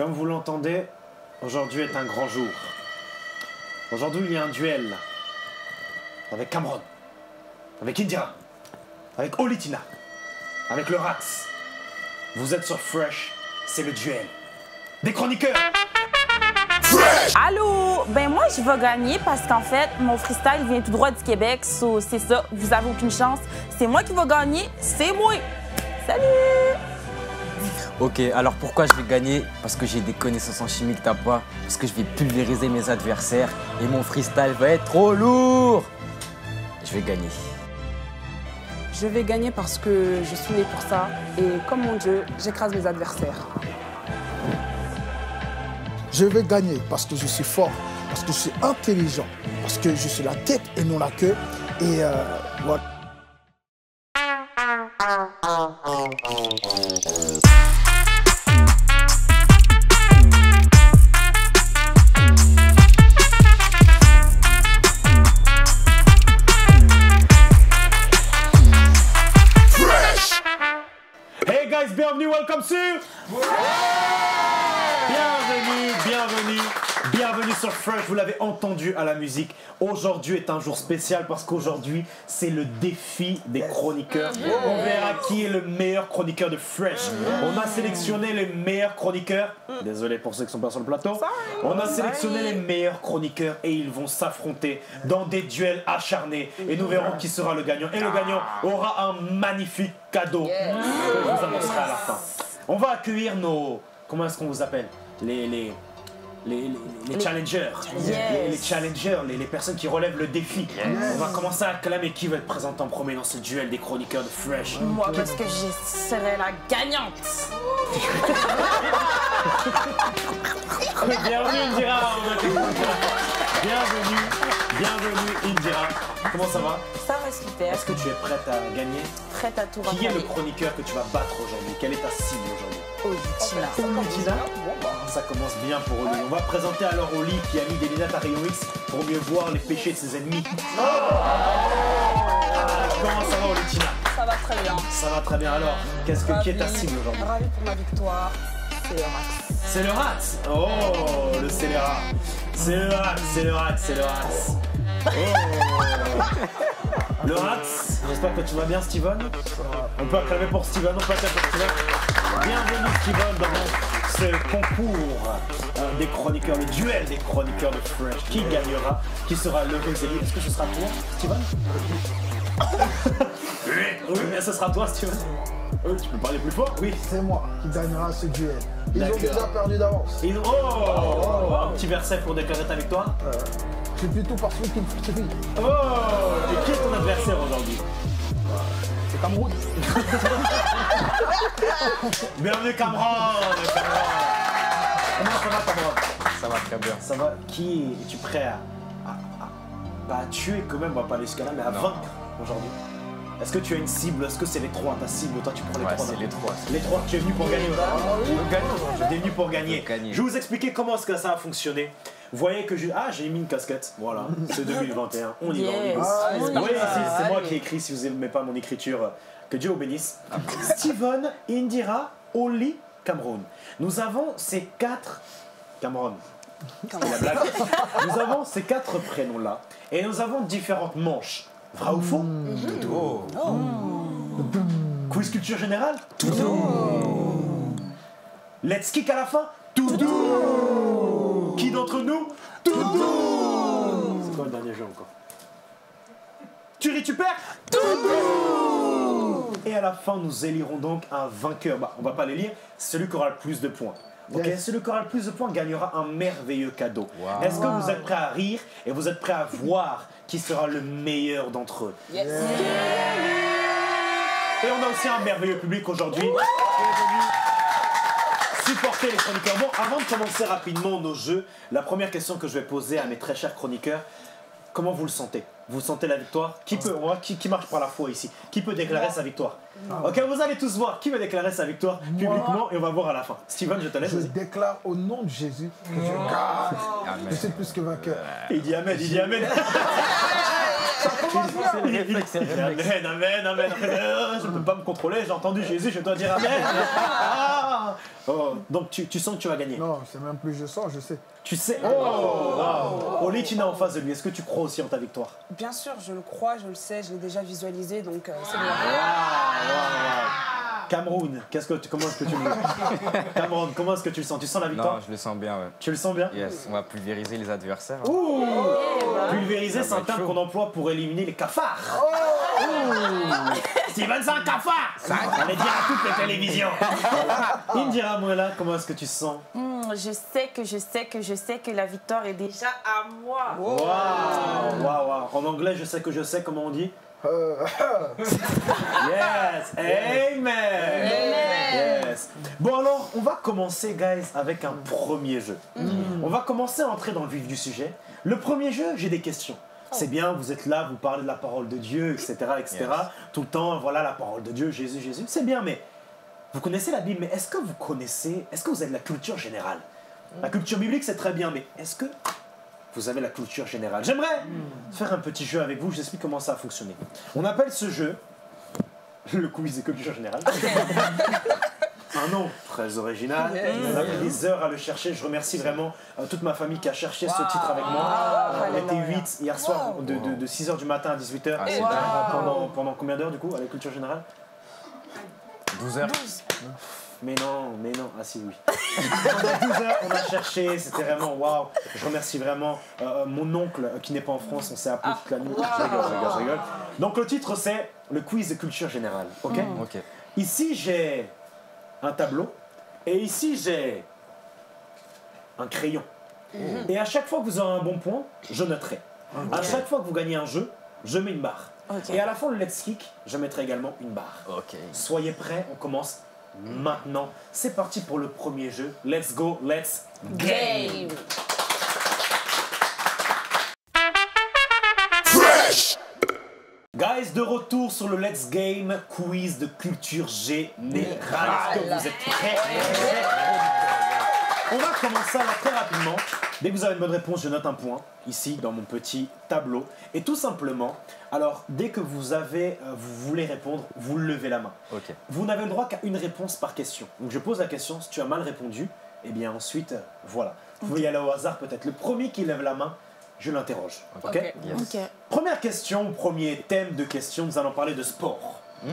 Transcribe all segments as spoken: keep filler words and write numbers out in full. Comme vous l'entendez, aujourd'hui est un grand jour. Aujourd'hui, il y a un duel avec Cameron, avec Indira, avec Olitina, avec le Rax. Vous êtes sur Fresh, c'est le duel des chroniqueurs. Fresh! Allô? Ben moi, je vais gagner parce qu'en fait, mon freestyle vient tout droit du Québec. So, c'est ça, vous avez aucune chance. C'est moi qui vais gagner, c'est moi. Salut! Ok, alors pourquoi je vais gagner? Parce que j'ai des connaissances en chimie que t'as pas, parce que je vais pulvériser mes adversaires et mon freestyle va être trop lourd. Je vais gagner. Je vais gagner parce que je suis née pour ça et comme mon Dieu, j'écrase mes adversaires. Je vais gagner parce que je suis fort, parce que je suis intelligent, parce que je suis la tête et non la queue. Et euh, voilà. Bienvenue, welcome sur... Ouais. Bienvenue, bienvenue, bienvenue sur Fresh, vous l'avez entendu à la musique. Aujourd'hui est un jour spécial parce qu'aujourd'hui, c'est le défi des chroniqueurs. Mmh. On verra qui est le meilleur chroniqueur de Fresh. Mmh. On a sélectionné les meilleurs chroniqueurs. Mmh. Désolé pour ceux qui ne sont pas sur le plateau. Sorry. On a sélectionné Sorry. les meilleurs chroniqueurs et ils vont s'affronter dans des duels acharnés. Et nous verrons qui sera le gagnant. Et le gagnant aura un magnifique cadeau yes. que vous annoncerez à la fin. On va accueillir nos... Comment est-ce qu'on vous appelle? Les... les... Les, les, les, les challengers, yes. les, les challengers, les, les personnes qui relèvent le défi. Yes. On va commencer à acclamer qui va être présent en premier dans ce duel des chroniqueurs de Fresh. Moi, okay. parce que je serai la gagnante. Bienvenue Indira. Bienvenue, bienvenue Indira. Comment ça va? Ça va super. Est-ce que tu es prête à gagner? Prête à tout. Qui est gagner. le chroniqueur que tu vas battre aujourd'hui? Quelle est ta cible aujourd'hui? Olitina. Olitina. Ça commence bien pour Oli. On va présenter alors Oli qui a mis des lunettes à rayon X pour mieux voir les péchés de ses ennemis. Oh ah, comment ça va Olitina? Ça va très bien. Ça va très bien. Alors, qu'est-ce que qui est ta cible aujourd'hui? Ravi pour ma victoire. C'est le Rax. C'est le Rax. Oh, le scélérat. C'est le Rax, c'est le Rax, c'est le Rax. Oh. Le Rax. J'espère que tu vas bien, Steven. On peut acclamer pour Steven, on peut acclamer pour Steven. Bienvenue Steven dans ce concours euh, des chroniqueurs, le duel des chroniqueurs de Fresh. Qui gagnera? Qui sera le vainqueur? Est-ce que ce sera toi, Steven? Oui, mais ce sera toi, Steven. Oui, tu peux parler plus fort? Oui, c'est moi qui gagnera ce duel. Ils ont déjà perdu d'avance. Ils... Oh, oh, oh, oh, un petit verset pour déclarer ta victoire. Euh, C'est plutôt parce que tu me fais. Oh, et qui est ton adversaire aujourd'hui? C'est Cameron. Bienvenue Cameron. Comment ça va Cameron? Ça va très bien. Ça va. Qui es-tu prêt à, à, à bah, tuer quand même, bah, pas aller jusqu'à là, mais à non. vaincre aujourd'hui? Est-ce que tu as une cible? Est-ce que c'est les trois ta cible? Toi tu prends les ouais, trois. C'est les trois. Les trois, tu es venu pour gagner aujourd'hui. Tu es venu pour gagner. Je vais vous expliquer comment est-ce que ça a fonctionné. Vous voyez que je... Ah, j'ai mis une casquette. Voilà, c'est deux mille vingt et un. On y yes. va. Ah, oui, c'est moi qui écris. Si vous n'aimez pas mon écriture, que Dieu vous bénisse. Ah. Steven, Indira, Oli, Cameron. Nous avons ces quatre... Cameron. Cameron. La blague. Nous avons ces quatre prénoms-là. Et nous avons différentes manches. Vrai ou faux? Dodo. Quiz culture générale? Dodo. Let's kick à la fin? Dodo. Qui d'entre nous? Doudou. C'est quoi le dernier jeu encore? Tu récupères? Doudou. Et à la fin, nous élirons donc un vainqueur. Bah, on va pas l'élire, celui qui aura le plus de points. Ok, yes. Celui qui aura le plus de points gagnera un merveilleux cadeau. Wow. Est-ce que wow. vous êtes prêts à rire et vous êtes prêts à voir qui sera le meilleur d'entre eux? Yes. Yeah. Yeah. Et on a aussi un merveilleux public aujourd'hui. Ouais. Supporter les chroniqueurs. Bon, avant de commencer rapidement nos jeux, la première question que je vais poser à mes très chers chroniqueurs, comment vous le sentez? Vous sentez la victoire? Qui peut, on voit qui, qui marche par la foi ici? Qui peut déclarer ouais. sa victoire? Non. Ok, vous allez tous voir qui va déclarer sa victoire Moi. publiquement et on va voir à la fin. Steven, je te laisse. Je déclare au nom de Jésus que je gagne. Je sais plus que vainqueur. Il dit Amen, il dit Amen. Réflexe, amen, amen, amen, amen. Je ne peux pas me contrôler, j'ai entendu Jésus, je dois dire Amen. Ah, oh. Donc tu, tu sens que tu vas gagner? Non, c'est même plus je sens, je sais. Tu sais? Oh, wow. Olitina en face de lui, est-ce que tu crois aussi en ta victoire? Bien sûr, je le crois, je le sais, je l'ai déjà visualisé, donc euh, c'est bon. Wow. Wow. Cameroun, qu'est-ce que tu, comment est-ce que tu le Cameroun, comment est-ce que tu le sens? Tu sens la victoire? Non, je le sens bien, ouais. Tu le sens bien? Yes, on va pulvériser les adversaires. Hein. Ouh, pulvériser, c'est un terme qu'on emploie pour éliminer les cafards. Oh. Steven, c'est un cafard. On les dit à toutes les télévisions. Indira Mouela, comment est-ce que tu sens? Mmh, je sais que je sais que je sais que la victoire est déjà à moi. Waouh, waouh, wow, wow. En anglais, je sais que je sais, comment on dit? Yes, amen. Yes. Bon alors, on va commencer, guys, avec un premier jeu. Mm. On va commencer à entrer dans le vif du sujet. Le premier jeu, j'ai des questions. C'est bien, vous êtes là, vous parlez de la parole de Dieu, et cetera, et cetera. Yes. Tout le temps, voilà la parole de Dieu, Jésus, Jésus. C'est bien, mais vous connaissez la Bible, mais est-ce que vous connaissez, est-ce que vous avez la culture générale? La culture biblique, c'est très bien, mais est-ce que vous avez la culture générale? J'aimerais faire un petit jeu avec vous, je vous explique comment ça a fonctionné. On appelle ce jeu le quiz de culture générale. Un nom très original. On a pris des heures à le chercher. Je remercie vraiment toute ma famille qui a cherché wow. ce titre avec moi. On était huit hier soir, wow. de, de, de six heures du matin à dix-huit heures. Ah, wow. pendant, pendant combien d'heures du coup à la culture générale? douze heures. Mais non, mais non, ah si oui. Pendant douze heures, on a cherché, c'était vraiment waouh. Je remercie vraiment euh, mon oncle euh, qui n'est pas en France, on s'est appelé toute la nuit. Wow. Je rigole, je rigole, je rigole. Donc le titre c'est le quiz de culture générale, ok? Mm. Ok. Ici j'ai un tableau et ici j'ai un crayon. Mm. Et à chaque fois que vous aurez un bon point, je noterai. Okay. À chaque fois que vous gagnez un jeu, je mets une barre. Okay. Et à la fin le let's kick, je mettrai également une barre. Ok. Soyez prêts, on commence. Maintenant, c'est parti pour le premier jeu. Let's go, let's game. Fresh. Guys, de retour sur le Let's Game quiz de culture générale. Est-ce que vous êtes prêts? On va commencer là très rapidement. Dès que vous avez une bonne réponse, je note un point ici dans mon petit tableau. Et tout simplement, alors dès que vous avez, euh, vous voulez répondre, vous levez la main. Okay. Vous n'avez le droit qu'à une réponse par question. Donc je pose la question, si tu as mal répondu, eh bien ensuite, euh, voilà. Vous pouvez y aller au hasard peut-être. Le premier qui lève la main, je l'interroge. Ok, okay. Yes. Okay. Première question, premier thème de question, nous allons parler de sport. Mmh.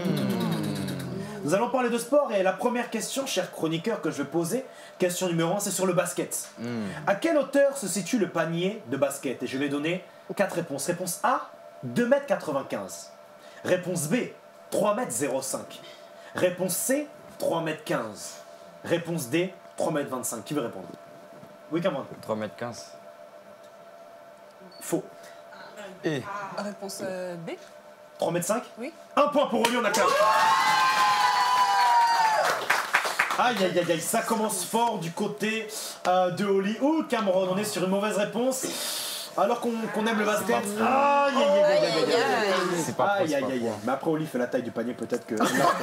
Nous allons parler de sport et la première question, cher chroniqueur, que je vais poser, question numéro un, c'est sur le basket. Mmh. À quelle hauteur se situe le panier de basket? Et je vais donner quatre réponses. Réponse A, deux mètres quatre-vingt-quinze. Réponse B, trois mètres zéro cinq. Réponse C, trois mètres quinze. Réponse D, trois mètres vingt-cinq. Qui veut répondre? Oui, Cameron. trois mètres quinze. Faux. Et ah, réponse euh, B. trois mètres cinq. Oui. Un point pour Olion, on a quatre. Aïe, aïe, aïe, aïe, ça commence fort du côté euh, de Oli. Ouh, Cameron, on est sur une mauvaise réponse. Alors qu'on qu'on aime le basket. Aïe, aïe, aïe, aïe, aïe, aïe, aïe, aïe. Mais après, Oli fait la taille du panier, peut-être que... Alors,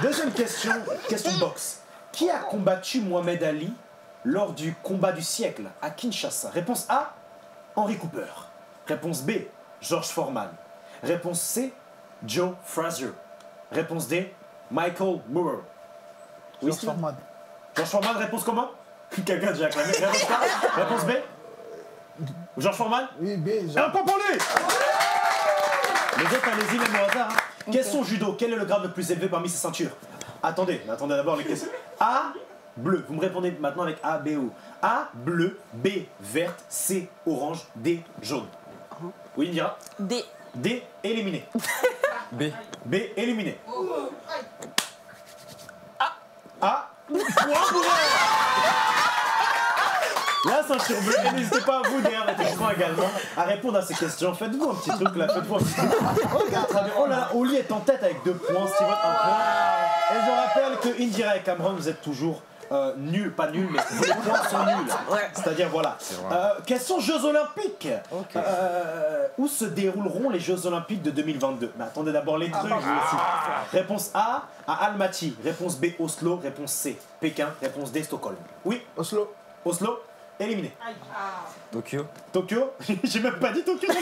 deuxième question, question boxe. Qui a combattu Mohamed Ali lors du combat du siècle à Kinshasa? Réponse A, Henry Cooper. Réponse B, George Foreman. Réponse C, Joe Frazier. Réponse D, Michael Moore. Oui, George Foreman. George Foreman, réponse comment? Quelqu'un a déjà acclamé. Réponse A. Réponse B. George Foreman. Oui, B. Et un point pour lui. Les autres, allez-y, même au hasard. Hein. Question judo. Quel est le grade le plus élevé parmi ces ceintures? Attendez, attendez d'abord les questions. A, bleu. Vous me répondez maintenant avec A, B, O. A, bleu. B, verte. C, orange. D, jaune. Oui, Indira. D. D, éliminé. B. B, éliminé. Oh. Ah, la ceinture bleue, n'hésitez pas à vous derrière votre écran également à répondre à ces questions. Faites-vous un petit truc là, faites-vous un petit truc. Oh là là, Oli est en tête avec deux points, Steven un point. Et je rappelle que Indira et Cameron, vous êtes toujours euh, nuls, pas nuls, mais les points sont nuls. C'est-à-dire voilà. Euh, question Jeux Olympiques. Okay. Euh, où se dérouleront les Jeux Olympiques de deux mille vingt-deux? Mais attendez d'abord les trucs. Ah, réponse A, à Almaty. Réponse B, Oslo. Réponse C, Pékin. Réponse D, Stockholm. Oui. Oslo. Oslo, éliminé. Ah. Tokyo. Tokyo. J'ai même pas dit Tokyo.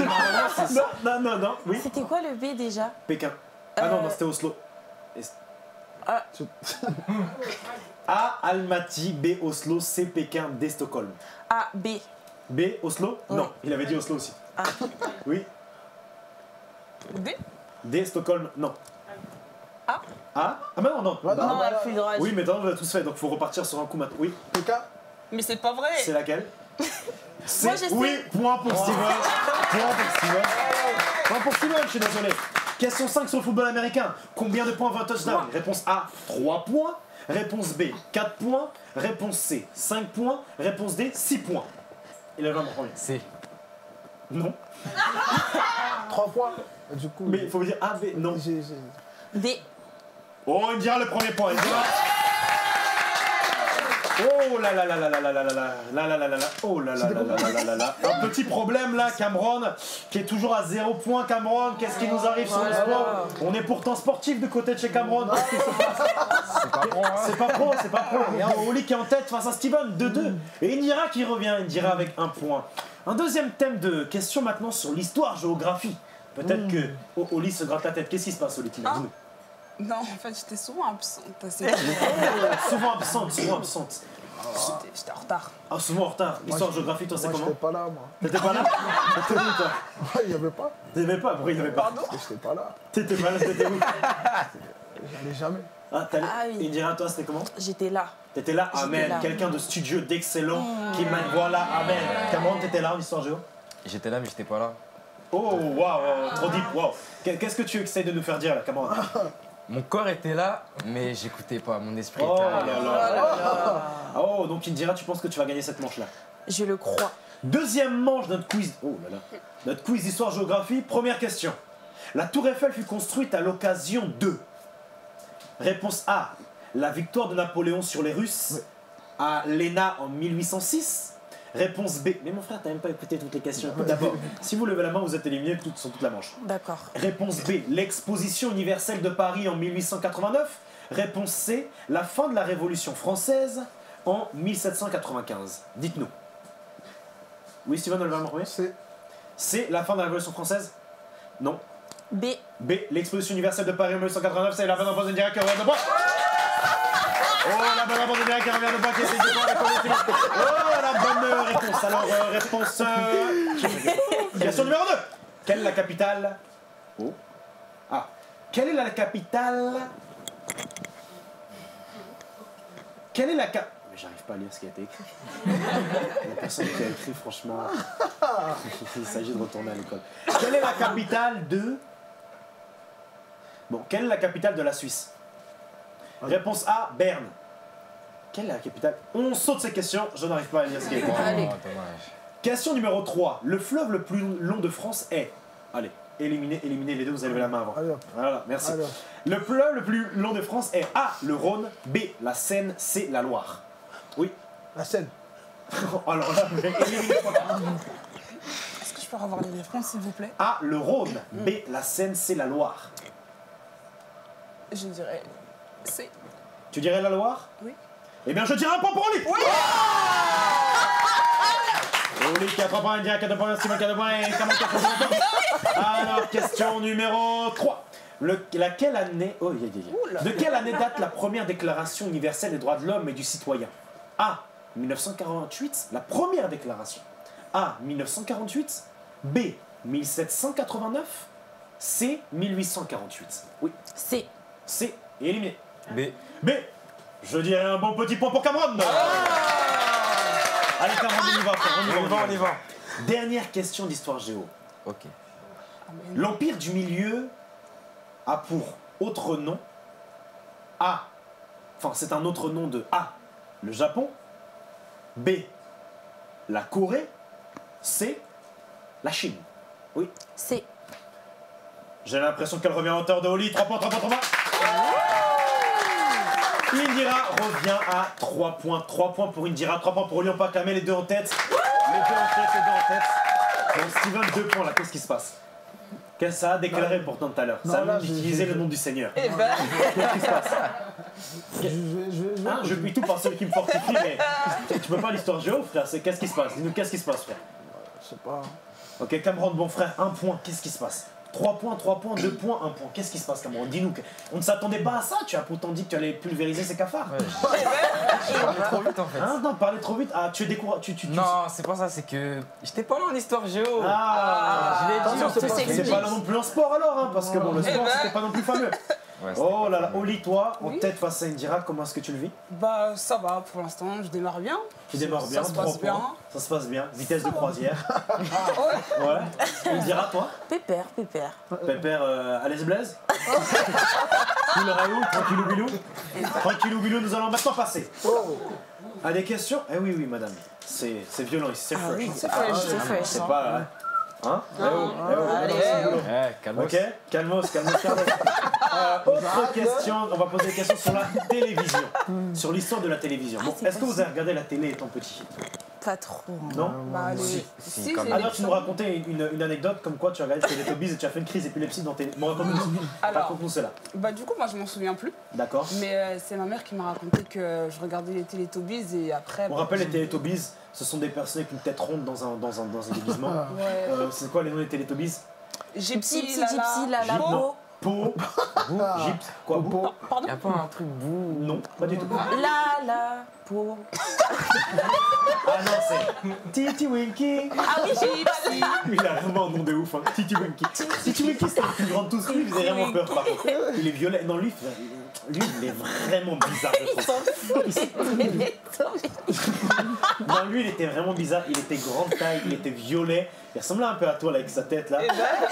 Non, non, non, non. Oui. C'était quoi le B déjà? Pékin. Ah euh... non, non, c'était Oslo. Et... A. A. Almaty. B. Oslo. C. Pékin. D. Stockholm. A. B. B. Oslo? Oui. Non, il avait dit Oslo aussi. A. Oui. D. D. Stockholm? Non. A. A. Ah, bah non, non. Bah non, non bah, elle fait le rage. Oui, mais maintenant, on l'a tous fait, donc il faut repartir sur un coup maintenant. Oui. Pékin? Mais c'est pas vrai. C'est laquelle? Moi, je sais. Oui, point pour Steven. Point pour Steven. Point pour Steven, je suis désolé. Question cinq sur le football américain. Combien de points vingt touchdowns? Réponse A, trois points. Réponse B, quatre points. Réponse C, cinq points. Réponse D, six points. Il a vraiment premier. C. Non. trois points. Du coup. Mais il faut dire A, B. Non. G, G. D. Oh, Indira, le premier point. Oh là là là là là là là là là là là là oh là là là là là là. Un petit problème là, Cameron qui est toujours à zéro point. Cameron, qu'est-ce qui nous arrive sur le sport? On est pourtant sportif de côté de chez Cameron. Qu'est-ce qui se passe? C'est pas pro, c'est pas pro, c'est pas pro. Oli qui est en tête face à Steven, deux deux. Et Indira qui revient, Indira avec un point. Un deuxième thème de question maintenant sur l'histoire, géographie. Peut-être que Oli se gratte la tête. Qu'est-ce qui se passe, Olitina? Non, en fait, j'étais souvent absente. Souvent absente, souvent absente. J'étais en retard. Ah, souvent en retard. Histoire, géographie, toi, c'est comment? J'étais pas là, moi. T'étais pas là? T'étais où, toi? Il n'y avait pas. T'étais pas? Pourquoi il n'y avait pas? Pardon? J'étais pas là. T'étais pas là, t'étais où? J'allais jamais. Ah, il dirait, toi, c'était comment? J'étais là. T'étais là? Amen. Quelqu'un de studieux, d'excellent, qui m'a dit voilà, amen. Cameron, t'étais là en histoire géo? J'étais là, mais j'étais pas là. Oh, waouh, trop deep, waouh. Qu'est-ce que tu essayes de nous faire dire, là, Cameron? Mon corps était là, mais j'écoutais pas, mon esprit était là. Oh là là. Oh, donc Indira, tu penses que tu vas gagner cette manche-là? Je le crois. Deuxième manche de notre quiz. Oh là là. Notre quiz histoire-géographie. Première question. La tour Eiffel fut construite à l'occasion de... Réponse A. La victoire de Napoléon sur les Russes à l'Éna en mille huit cent six. Réponse B. Mais mon frère, t'as même pas écouté toutes les questions. D'abord, si vous levez la main, vous êtes éliminé toute, sur toute la manche. D'accord. Réponse B. L'exposition universelle de Paris en mille huit cent quatre-vingt-neuf. Réponse C. La fin de la Révolution française en mille sept cent quatre-vingt-quinze. Dites-nous. Oui, Steven, on le va me remettre. C. C. La fin de la Révolution française? Non. B. B. L'exposition universelle de Paris en mille huit cent quatre-vingt-neuf. C'est la bonne réponse de Direct. Oh, la bonne réponse de Direct qui revient de bas, qui essaie de voir la connaissance. Oh, la bonne réponse. Alors, euh, réponse... Euh... Question numéro deux. Quelle est la capitale... Oh. Ah. Quelle est la capitale... Quelle est la cap... Mais j'arrive pas à lire ce qui a été écrit. La personne qui a écrit, franchement... Il s'agit de retourner à l'école. Quelle est la capitale de... Bon, quelle est la capitale de la Suisse? Réponse A, Berne. Quelle est la capitale? On saute ces questions, je n'arrive pas à lire ce qu'il y a. Question numéro trois. Le fleuve le plus long de France est... Allez, éliminez, éliminez les deux, vous avez la main avant. Alors. Voilà, merci. Alors. Le fleuve le plus long de France est A, le Rhône, B, la Seine, C, la Loire. Oui. La Seine. Alors là, éliminez. Est-ce que je peux avoir les réponses, s'il vous plaît? A, le Rhône, B, la Seine, C, la Loire. Je dirais... C. Tu dirais la Loire? Oui. Eh bien, je dirais un point pour lui. Oui. Oli qui a trois points, Indira qui a deux points, Steven qui a deux points et Cameron qui a trois points. Alors, question numéro trois. Le, laquelle année... Oh, yeah, yeah. De quelle année date la première déclaration universelle des droits de l'homme et du citoyen? A. mille neuf cent quarante-huit, la première déclaration. A. mille neuf cent quarante-huit. B. mille sept cent quatre-vingt-neuf. C. mille huit cent quarante-huit. Oui. C. C. Et éliminé. B. B. Je dirais un bon petit point pour Cameron. Ah. Allez, Cameron, on y va, on y va, on y va. Dernière question d'histoire géo. Ok. L'Empire du Milieu a pour autre nom A. Enfin, c'est un autre nom de A, le Japon. B, la Corée. C, la Chine. Oui. C. J'ai l'impression qu'elle revient en hauteur de Oli. trois points, trois points, trois points. Indira revient à trois points. trois points pour Indira, trois points pour Oli. On peut acclamer les deux en tête. Les deux en tête, les deux en tête. Donc Steven, deux points là, qu'est-ce qui se passe? Qu'est-ce que ça a déclaré pourtant tout à l'heure? Ça a utilisé le nom du Seigneur. Eh ben... Qu'est-ce qui se passe? Je, je, je, hein, je puis tout par celui qui me fortifie, mais tu peux pas l'histoire géo, frère. C'est qu'est-ce qui se passe? Dis-nous qu'est-ce qui se passe, frère. Je sais pas. Ok, Cameron, bon frère, un point, qu'est-ce qui se passe? trois points, trois points, deux points, un point. Qu'est-ce qui se passe, Cameron? Dis-nous. On ne s'attendait pas à ça. Tu as pourtant dit que tu allais pulvériser ces cafards. Ouais, je parlais trop vite en fait. Hein, non, parler trop vite. Ah, tu es découragé. Tu, tu, tu... Non, c'est pas ça, c'est que. J'étais pas là en histoire géo. Ah, ah je l'ai dit. C'est pas là non plus en sport alors, hein, parce que bon, le sport, c'était pas non plus fameux. Ouais, oh là là, Oli, toi, en oui. tête face à Indira, comment est-ce que tu le vis? Bah ça va, pour l'instant, je démarre bien. Tu démarres bien, ça se passe bien. Ça se passe bien, vitesse ça de va. croisière. Ouais. Ouais. Indira, toi? Pépère, pépère. Pépère, euh, à l'aise Blaise. Cool Raoult, tranquillou bilou. Tranquillou bilou, nous allons maintenant passer. Oh. À des questions? Eh oui, oui, madame. C'est violent ici, c'est ah, fresh. Oui, c'est fresh, ah, c'est fresh. C'est pas... Hein. Hein? Eh oh, eh oh, allez, eh oh. Eh, calmos. Ok, calmos, calmos, calmos. Euh, autre question, on va poser des questions sur la télévision, sur l'histoire de la télévision. Bon, ah, est-ce que vous avez regardé la télé étant petit? Pas trop. Non? Bah, allez. Si, si, si, alors, tu nous racontais une, une anecdote comme quoi tu as regardé Télétubbies et tu as fait une crise d'épilepsie dans tes... Bon, raconte-nous alors, cela. Bah, du coup, moi, je m'en souviens plus. D'accord. Mais euh, c'est ma mère qui m'a raconté que je regardais les Télétubbies et après... On bah, rappelle les Télétubbies, ce sont des personnes avec une tête ronde dans un, dans un, dans un déguisement. Ouais. euh, c'est quoi les noms des Télétubbies? Gypsy, Gypsy, Lala, Po. Po. Gypsy, quoi, Bou? Pardon? Y'a pas un truc Bou? Non, pas du tout. Lala, Po. Ah non, c'est Titi Winky. Ah oui, j'ai dit. Il a vraiment un nom de ouf, hein. Titi Winky. Titi Winky, c'est le plus grand de tous. Lui, il faisait vraiment peur, par contre. Il est violet. Non, lui, lui, il est vraiment bizarre, je trouve. Non, lui, il était vraiment bizarre. Il était grande taille, il était violet. Il ressemblait un peu à toi, là, avec sa tête, là.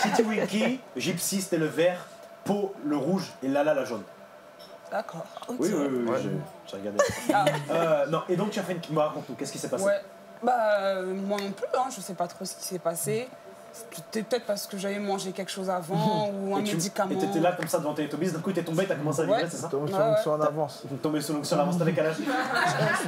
Titi Winky, Gypsy, c'était le vert, Pau, le rouge, et Lala, la jaune. D'accord. Okay. Oui, oui, oui, ouais, j'ai regardé. Ah. Euh, non, et donc tu as fait une... Raconte-nous, qu'est-ce qui s'est passé? Ouais. Bah, euh, moi non plus, hein, je sais pas trop ce qui s'est passé. C'était peut-être parce que j'avais mangé quelque chose avant, ou un et tu... médicament. Et t'étais là comme ça devant Télétubbies, d'un coup t'es tombé, t'as commencé à vibrer, ouais. C'est ça? Tombé sur l'onction en avance. Tombé sur l'onction en avance, t'avais quel âge?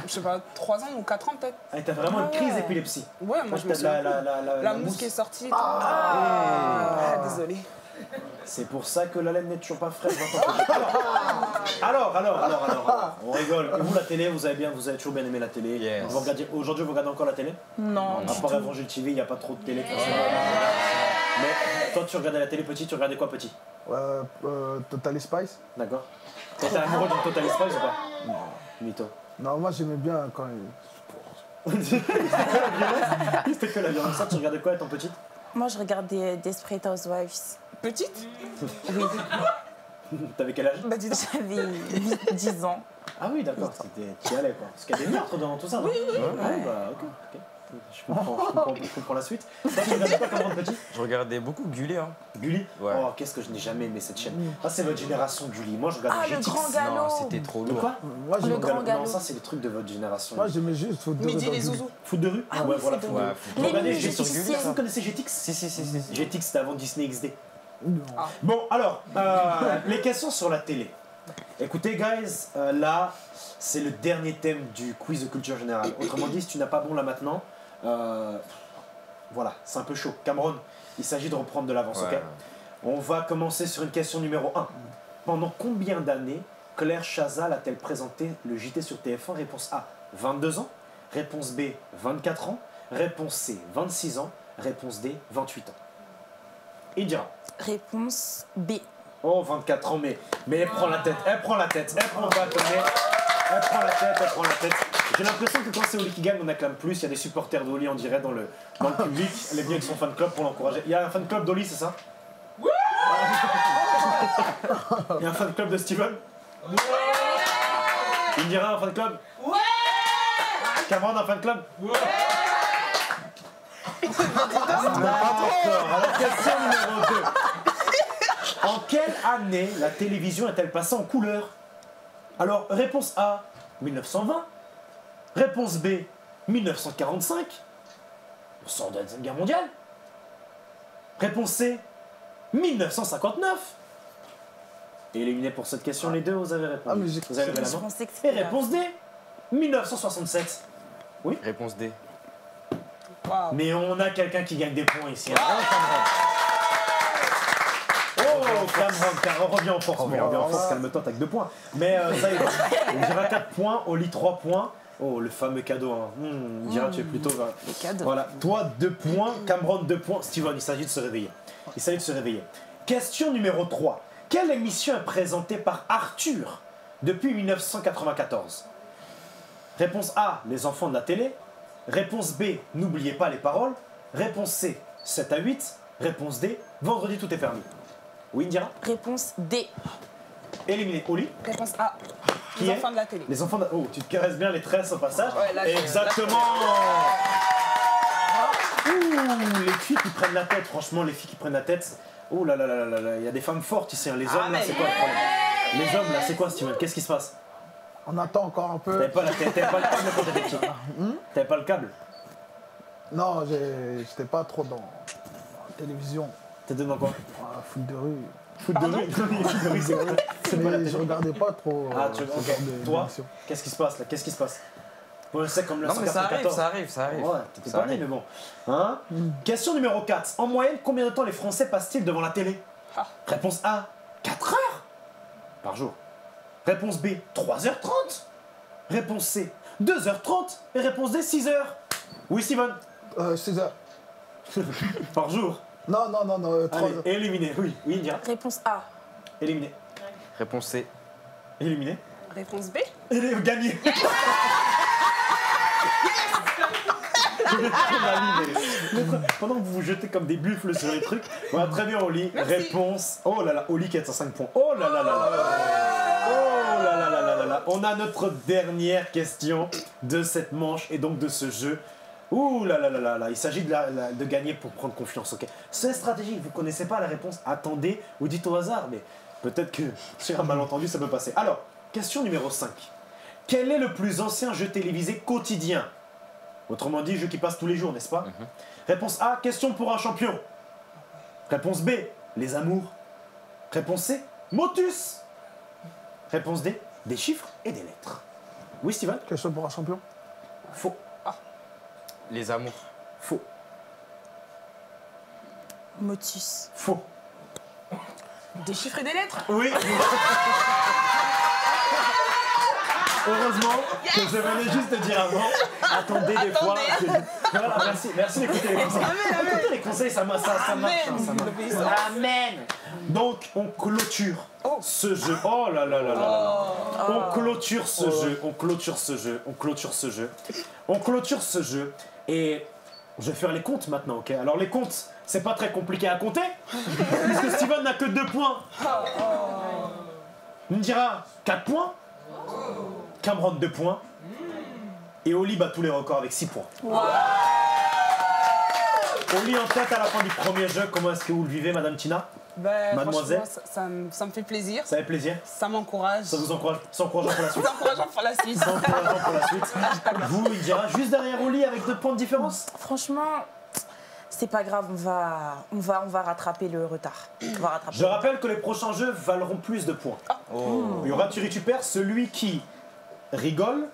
Je sais pas, trois ans ou quatre ans peut-être. Ah, t'as vraiment ah, une crise d'épilepsie? Ouais, moi je me souviens. La, la, la, la, la mousse qui est sortie. Ah, ah. ah désolé. C'est pour ça que la laine n'est toujours pas fraîche. Alors, alors, alors, alors, alors, on rigole. Et vous, la télé, vous avez bien, vous avez toujours bien aimé la télé. Yes. Vous regardez aujourd'hui, vous regardez encore la télé? Non. À part Évangile T V, il n'y a pas trop de télé. Yes. Mais toi, tu regardais la télé petit, tu regardais quoi petit? Euh, euh, Totally Spies. D'accord. T'étais amoureux de Totally Spies ou pas? Non. Mytho. Non, moi j'aimais bien quand. C'était que la violence. C'était que la violence. Ça, tu regardais quoi étant petite? Moi, je regardais Desperate Housewives. Petite? Oui. T'avais quel âge? Bah, j'avais dix ans. Ah oui, d'accord. Tu y allais, quoi. Parce qu'il y a des meurtres dans tout ça, non? Oui, oui. Ouais, ouais. Bah, ok, ok. Je comprends, je comprends, je comprends la suite. Toi, tu regardais pas Cameron petit? Je regardais beaucoup Gulli, hein. Gulli? Ouais. Oh, qu'est-ce que je n'ai jamais aimé cette chaîne. Ah, c'est votre génération, Gulli. Moi, je regardais ah, G T X. Le grand galop. Non, c'était trop lourd. Quoi? Moi, le grand galop. Non, ça, c'est les trucs de votre génération. Moi, j'aimais juste foot de rue. Midi, les zouzous. Foot de rue? Ah ouais, voilà, foot de rue. Regardez, G T X. Vous connaissez G T X? Si, si, si. G T X, c'était avant Disney X D. Ah. Bon, alors, euh, les questions sur la télé. Écoutez, guys, euh, là, c'est le dernier thème du quiz de culture générale. Autrement dit, si tu n'as pas bon là maintenant, euh, voilà, c'est un peu chaud. Cameron, il s'agit de reprendre de l'avance, ouais. Ok? On va commencer sur une question numéro un. Pendant combien d'années Claire Chazal a-t-elle présenté le J T sur T F un? Réponse A, vingt-deux ans. Réponse B, vingt-quatre ans. Réponse C, vingt-six ans. Réponse D, vingt-huit ans. Indira. Réponse B. Oh, vingt-quatre ans, mais, mais elle prend la tête, elle prend la tête, elle prend la tête, elle prend la tête, elle prend la tête. J'ai l'impression que quand c'est Oli qui gagne, on acclame plus. Il y a des supporters d'Oli, on dirait, dans le, dans le public. Elle est venue avec son fan club pour l'encourager. Il y a un fan club d'Oli, c'est ça? Oui. Il y a un fan club de Steven? Oui. Indira, un fan club? Oui. Cameron, un fan club? Oui. Alors, question numéro deux. En quelle année la télévision est-elle passée en couleur? Alors, réponse A, mille neuf cent vingt. Réponse B, mille neuf cent quarante-cinq. On sort de la Deuxième Guerre mondiale. Réponse C, mille neuf cent cinquante-neuf. Et éliminé pour cette question, les deux, vous avez répondu. Ah, vous avez la main. Et réponse D, mille neuf cent soixante-sept. Oui. Réponse D. Wow. Mais on a quelqu'un qui gagne des points ici. Wow. Oh, Cameron, car on revient en force. On revient en force, calme-toi, t'as que deux points. Mais euh, ça y est, Indira quatre points, Oli trois points, Oh, le fameux cadeau, hein. Mmh, Indira, mmh, tu es plutôt... Le cadeau. Voilà. Toi, deux points. Cameron, deux points. Steven, il s'agit de se réveiller. Il s'agit de se réveiller. Question numéro trois. Quelle émission est présentée par Arthur depuis mille neuf cent quatre-vingt-quatorze? Réponse A, Les enfants de la télé. Réponse B, N'oubliez pas les paroles. Réponse C, sept à huit. Réponse D, Vendredi tout est permis. Oui, Indira? Réponse D. Éliminé. Oli? Réponse A. Qui les est? enfants de la télé. Les enfants de la... Oh, tu te caresses bien les tresses au passage. Ouais, là, exactement. Ouh, les filles qui prennent la tête, franchement, les filles qui prennent la tête. Ouh là là là là là, il y a des femmes fortes ici. Hein. Les hommes, ah, là, c'est quoi le problème? Les hommes, là, c'est quoi, Steven? Qu'est-ce qui se passe? On attend encore un peu. T'avais pas, la... pas le câble quand t'étais petit? T'avais pas le câble? Non, j'étais pas trop dans la télévision. T'étais dans quoi? Ah, foot de rue. Foot de rue? C'est pas la télé. Je regardais pas trop. Ah, tu regardes. Okay. Toi, qu'est-ce qui se passe là? Qu'est-ce qui se passe? Bon, je sais, comme le non, mais ça arrive, ça arrive, ça arrive. Ouais, t'étais pas né, mais bon. Hein? Mm. Question numéro quatre. En moyenne, combien de temps les Français passent-ils devant la télé? Ah. Réponse A, quatre heures par jour. Réponse B, trois heures trente. Réponse C, deux heures trente. Et réponse D, six heures. Oui, Simone? euh, six heures. Par jour? Non, non, non, non. trois heures. Éliminé, oui. Oui, Indira. Réponse A. Éliminé. Ouais. Réponse C. Éliminé. Réponse B. Éliminé. Gagné. Yeah. Pendant que vous vous jetez comme des buffles sur les trucs, voilà, très bien, Oli. Merci. Réponse. Oh là là, Oli qui est à cinq points. Oh là là là là. Oh là là là là là là. On a notre dernière question de cette manche et donc de ce jeu. Ouh là là là là là. Il s'agit de, la, la, de gagner pour prendre confiance. Ok. Cette stratégie, vous connaissez pas la réponse. Attendez ou dites au hasard, mais peut-être que sur un malentendu, ça peut passer. Alors, question numéro cinq. Quel est le plus ancien jeu télévisé quotidien? Autrement dit, jeu qui passe tous les jours, n'est-ce pas? Mm-hmm. Réponse A, Question pour un champion. Réponse B, Les amours. Réponse C, Motus. Réponse D, Des chiffres et des lettres. Oui, Steven? Question pour un champion? Faux. Ah. Les amours? Faux. Motus? Faux. Des chiffres et des lettres? Oui. Heureusement yes que je venais juste te dire avant, attendez des fois. Voilà, merci, merci d'écouter les conseils. Écoutez les conseils, ça marche. Amen. Donc, on clôture oh. ce jeu. Oh là là là là là. Oh. On clôture ce oh. jeu, on clôture ce jeu, on clôture ce jeu. On clôture ce jeu. Et je vais faire les comptes maintenant, ok? Alors, les comptes, c'est pas très compliqué à compter, puisque Steven n'a que deux points. Indira, quatre points. Oh. Cameron, deux points. Et Oli bat tous les records avec six points. Wow. Oli en tête à la fin du premier jeu. Comment est-ce que vous le vivez, Madame Tina? Ben, Mademoiselle, ça, ça, ça me fait plaisir. Ça fait plaisir. Ça m'encourage. Ça vous encourage. C'est encourageant pour la suite. C'est encourageant pour la suite. encourageant pour la suite. Vous, il dira juste derrière Oli avec deux points de différence. Franchement, c'est pas grave. On va, on, va, on va rattraper le retard. On va rattraper Je le rappelle retard. que les prochains jeux valeront plus de points. Oh. Oh. Il y aura tu récupères celui qui... rigole,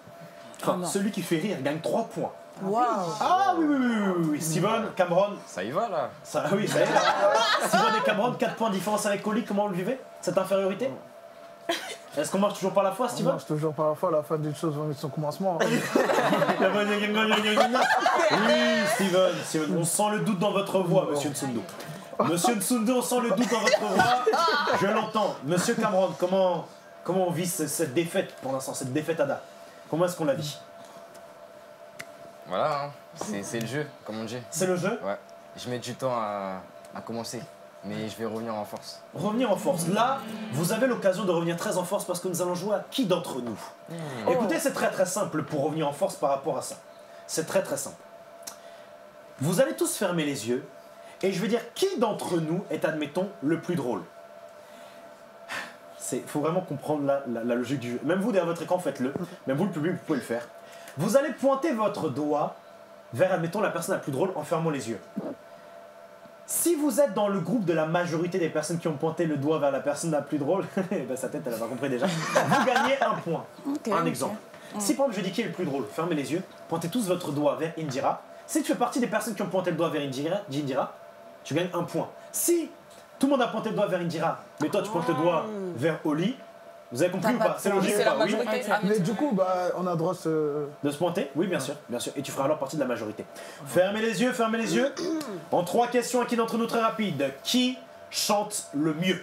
enfin, oh celui qui fait rire gagne trois points. Wow. Ah oui, oui, oui, oui, oui. Steven, Cameron. Ça y va là. Ça, oui, ça y va. Steven et Cameron, quatre points de différence avec Oli, comment on le vivait, cette infériorité? Est-ce qu'on marche toujours par la foi, Steven? On marche toujours par la foi, la fin d'une chose vaut mieux son commencement. Hein. Oui, Steven, Steven, on sent le doute dans votre voix, monsieur Nsundu. Monsieur Nsundu, on sent le doute dans votre voix. Je l'entends. Monsieur Cameron, comment... Comment on vit cette défaite pour l'instant, cette défaite Ada? Comment est-ce qu'on la vit? Voilà, hein. C'est le jeu, comme on dit. C'est le jeu? Ouais. Je mets du temps à, à commencer, mais je vais revenir en force. Revenir en force. Là, vous avez l'occasion de revenir très en force parce que nous allons jouer à qui d'entre nous? Mmh. Écoutez, oh. c'est très très simple pour revenir en force par rapport à ça. C'est très très simple. Vous allez tous fermer les yeux et je vais dire qui d'entre nous est, admettons, le plus drôle. Il faut vraiment comprendre la, la, la logique du jeu. Même vous, derrière votre écran, faites-le. Même vous, le public, vous pouvez le faire. Vous allez pointer votre doigt vers, admettons, la personne la plus drôle en fermant les yeux. Si vous êtes dans le groupe de la majorité des personnes qui ont pointé le doigt vers la personne la plus drôle, ben, sa tête, elle a pas compris déjà, vous gagnez un point. Okay, un okay. exemple. Mmh. Si, par exemple, je dis qui est le plus drôle, fermez les yeux, pointez tous votre doigt vers Indira. Si tu fais partie des personnes qui ont pointé le doigt vers Indira, Indira, tu gagnes un point. Si... tout le monde a pointé le doigt vers Indira, mais toi tu pointes le doigt vers Oli. Vous avez compris ou pas? C'est logique ou pas? Oui. Mais du coup, bah, on a droit se... de se pointer. Oui, bien sûr, bien sûr. Et tu feras alors partie de la majorité. Fermez les yeux, fermez les yeux. En trois questions, à qui d'entre nous très rapide. Qui chante le mieux?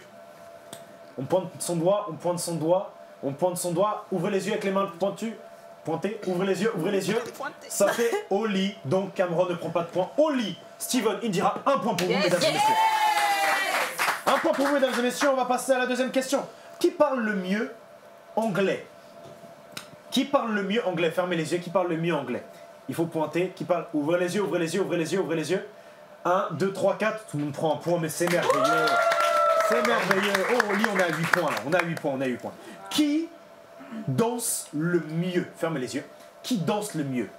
On pointe son doigt, on pointe son doigt, on pointe son doigt. Ouvrez les yeux avec les mains pointues. Pointez, ouvrez les yeux, ouvrez les yeux. Ça fait Oli, donc Cameron ne prend pas de point. Oli, Steven, Indira, un point pour vous, yes, mesdames yes et messieurs. Un point pour vous, mesdames et messieurs. On va passer à la deuxième question. Qui parle le mieux anglais? Qui parle le mieux anglais? Fermez les yeux, qui parle le mieux anglais? Il faut pointer, qui parle... Ouvrez les yeux, ouvrez les yeux, ouvrez les yeux, ouvrez les yeux. un, deux, trois, quatre, tout le monde prend un point, mais c'est merveilleux. C'est merveilleux. Oh, Oli, on a huit points, là. On a huit points, on a huit points. Qui danse le mieux? Fermez les yeux. Qui danse le mieux?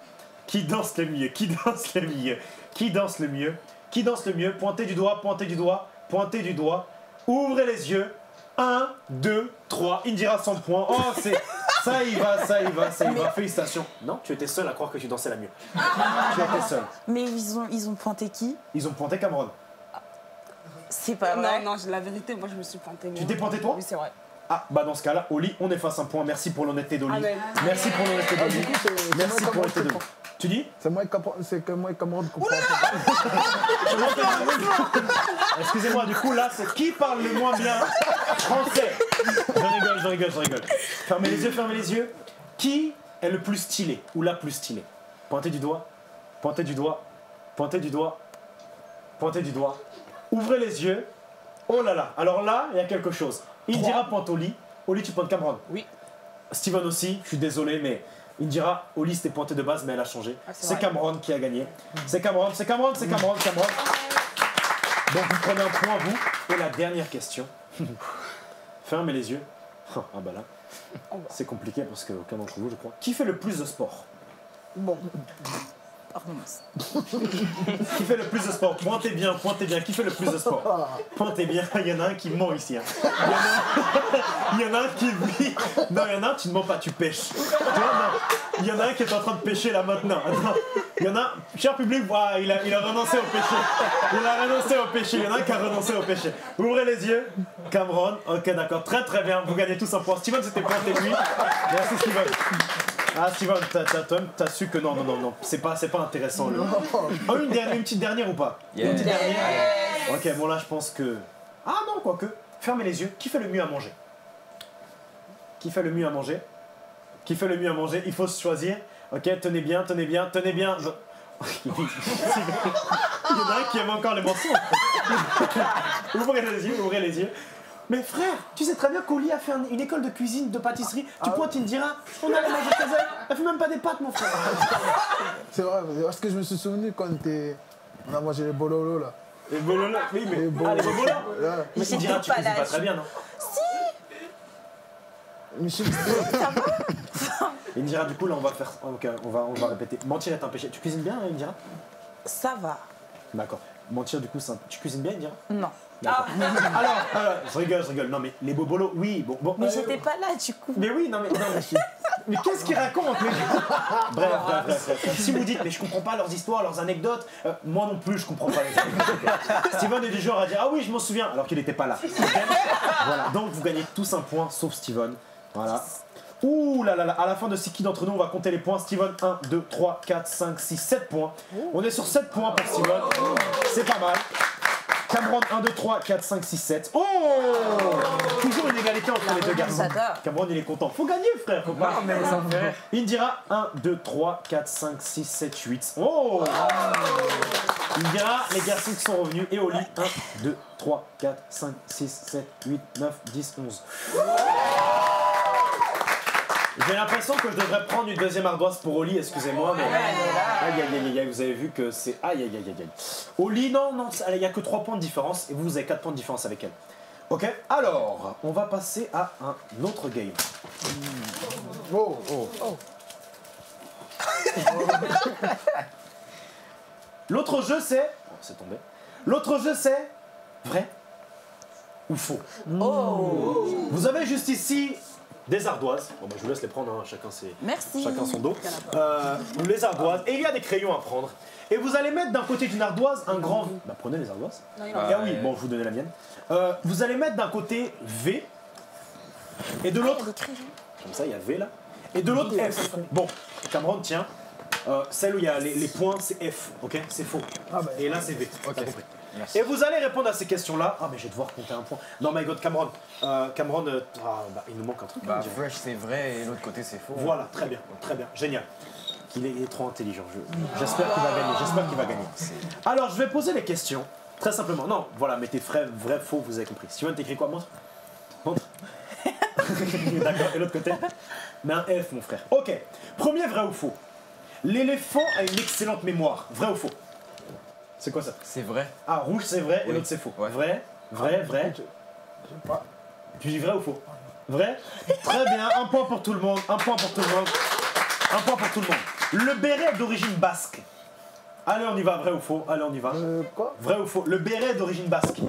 Qui danse le mieux? Qui danse le mieux? Qui danse le mieux? Qui danse le mieux? Pointez du doigt, pointez du doigt, pointez du doigt. Ouvrez les yeux. un, deux, trois. Indira cent points. Oh, c'est... Ça y va, ça y va, ça y va. Félicitations. Non, tu étais seule à croire que tu dansais la mieux. Tu étais seule. Mais ils ont, ils ont pointé qui? Ils ont pointé Cameron. C'est pas vrai. Non, non, la vérité, moi je me suis pointée. Tu t'es pointée toi? Oui, c'est vrai. Ah, bah dans ce cas-là, Oli, on efface un point. Merci pour l'honnêteté d'Oli. Ah, merci pour l'honnêteté d'Oli. Ah, merci pour l'honnêteté d'Oli. Tu dis? C'est moi et Cameron qui comprends. Excusez-moi, du coup, là, c'est qui parle le moins bien français? Je rigole, je rigole, je rigole. Fermez les yeux, fermez les yeux. Qui est le plus stylé ou la plus stylée? Pointez du doigt, pointez du doigt, pointez du doigt, pointez du doigt. Ouvrez les yeux. Oh là là, alors là, il y a quelque chose. Indira pointe Oli. Oli, tu pointes Cameron. Oui. Steven aussi, je suis désolé, mais Indira, Oli c'était pointé de base, mais elle a changé. Ah, c'est Cameron qui a gagné. C'est Cameron, c'est Cameron, c'est Cameron, c'est Cameron. Donc vous prenez un point, vous. Et la dernière question. Fermez les yeux. Ah bah là, c'est compliqué parce qu'aucun d'entre vous, je crois. Qui fait le plus de sport? Bon. Pardon. Qui fait le plus de sport? Pointez bien, pointez bien. Qui fait le plus de sport? Pointez bien. Il y en a un qui ment ici. Hein. Il, y en a... il y en a un qui vit. Non, il y en a un, tu ne mens pas, tu pêches. Il y en a un qui est en train de pêcher là maintenant. Attends. Il y en a, cher public, ah, il, a, il a renoncé au péché. Il a renoncé au péché. Il y en a un qui a renoncé au péché. Ouvrez les yeux. Cameron, ok, d'accord. Très très bien. Vous gagnez tous un point. Steven, c'était pointé lui. Merci Steven. Ah Steven, t'as su que non, non, non, non, c'est pas, pas intéressant le... Oh, une, dernière, une petite dernière ou pas? Yeah. Une petite dernière, yeah. Ok, bon là je pense que... Ah non, quoique, fermez les yeux, qui fait le mieux à manger? Qui fait le mieux à manger? Qui fait le mieux à manger? Il faut se choisir. Ok, tenez bien, tenez bien, tenez bien. Je... Il y en a un qui aime encore les mensonges. Ouvrez les yeux, ouvrez les yeux. Mais frère, tu sais très bien qu'Oli a fait un, une école de cuisine, de pâtisserie. Ah, tu ah pointes, il me dira, on allait manger chez elle. Elle fait même pas des pâtes, mon frère. C'est vrai, parce que je me suis souvenu quand on a mangé les bololos là. Les bololos, oui, mais. Les bololos. Ah, les bololos. Mais il me dira, tu cuisines pas très bien, non? Si. Monsieur. Il me dira, du coup, là, on va faire. Ok, on va, on va répéter. Mentir est un péché. Tu cuisines bien, hein, il me dira? Ça va. D'accord. Mentir, du coup, c'est un... Tu cuisines bien, il me dira? Non. Ah. Alors, alors, je rigole, je rigole. Non mais les bobolos, oui, bon, bon. Mais euh, j'étais pas là du coup. Mais oui, non mais, non, mais, mais qu'est-ce qu'ils racontent les... bref, bref, bref, bref, bref. Si vous dites mais je comprends pas leurs histoires, leurs anecdotes, euh, moi non plus je comprends pas les anecdotes. Steven est du genre à dire ah oui je m'en souviens alors qu'il n'était pas là. Voilà, donc vous gagnez tous un point sauf Steven. Voilà. Ouh là là là, à la fin de qui d'entre nous on va compter les points. Steven, un, deux, trois, quatre, cinq, six, sept points. On est sur sept points pour Steven. C'est pas mal. Cameron, un, deux, trois, quatre, cinq, six, sept. Oh, oh! Toujours une égalité entre la les deux garçons. Cameron, il est content. Faut gagner, frère. Faut pas. Non, mais... Indira, un, deux, trois, quatre, cinq, six, sept, huit. Oh! Oh! Indira, les garçons qui sont revenus. Et Oli, un, deux, trois, quatre, cinq, six, sept, huit, neuf, dix, onze. Oh! J'ai l'impression que je devrais prendre une deuxième ardoise pour Oli, excusez-moi, mais... Aïe, aïe, aïe, aïe, vous avez vu que c'est... Aïe, aïe, aïe, aïe. Oli, non, non, il n'y a que trois points de différence, et vous, vous avez quatre points de différence avec elle. Ok, alors, on va passer à un autre game. Oh, oh, oh. L'autre jeu, c'est... Oh, c'est tombé. L'autre jeu, c'est... Vrai ou faux? Oh. Vous avez juste ici... Des ardoises, bon bah je vous laisse les prendre, hein. Chacun, ses... Merci. Chacun son dos. Euh, les ardoises, et il y a des crayons à prendre. Et vous allez mettre d'un côté d'une ardoise un grand V. Bah prenez les ardoises. Ah oui, bon je vous donnais la mienne. Euh, vous allez mettre d'un côté V Et de l'autre... Comme ça, il y a V là. Et de l'autre, F. Bon, Cameron, tiens. Euh, celle où il y a les, les points, c'est F. Ok, c'est faux. Ah bah, et là, c'est V. Okay. Et vous allez répondre à ces questions-là. Ah, mais je vais devoir compter un point. Non, my God, Cameron. Euh, Cameron, euh, ah, bah, il nous manque un truc. Bah, Fresh, c'est vrai et l'autre côté, c'est faux. Voilà, très bien, très bien, génial. Il est, il est trop intelligent. J'espère je, qu'il va gagner. J'espère qu'il va gagner. Alors, je vais poser les questions très simplement. Non, voilà, mettez vrai, vrai, faux, vous avez compris. Steven, t'écris quoi? Montre. Montre. D'accord. Et l'autre côté? Mais un F, mon frère. Ok. Premier vrai ou faux. L'éléphant a une excellente mémoire. Vrai ou faux? C'est quoi ça? C'est vrai. Ah, rouge c'est vrai et oui. L'autre c'est faux. Ouais. Vrai, vrai, vrai. Je sais pas. Tu dis vrai ou faux? Vrai. Très bien. Un point pour tout le monde. Un point pour tout le monde. Un point pour tout le monde. Le béret est d'origine basque. Allez, on y va. Vrai ou faux? Allez, on y va. Euh, quoi? Vrai ou faux? Le béret est d'origine basque.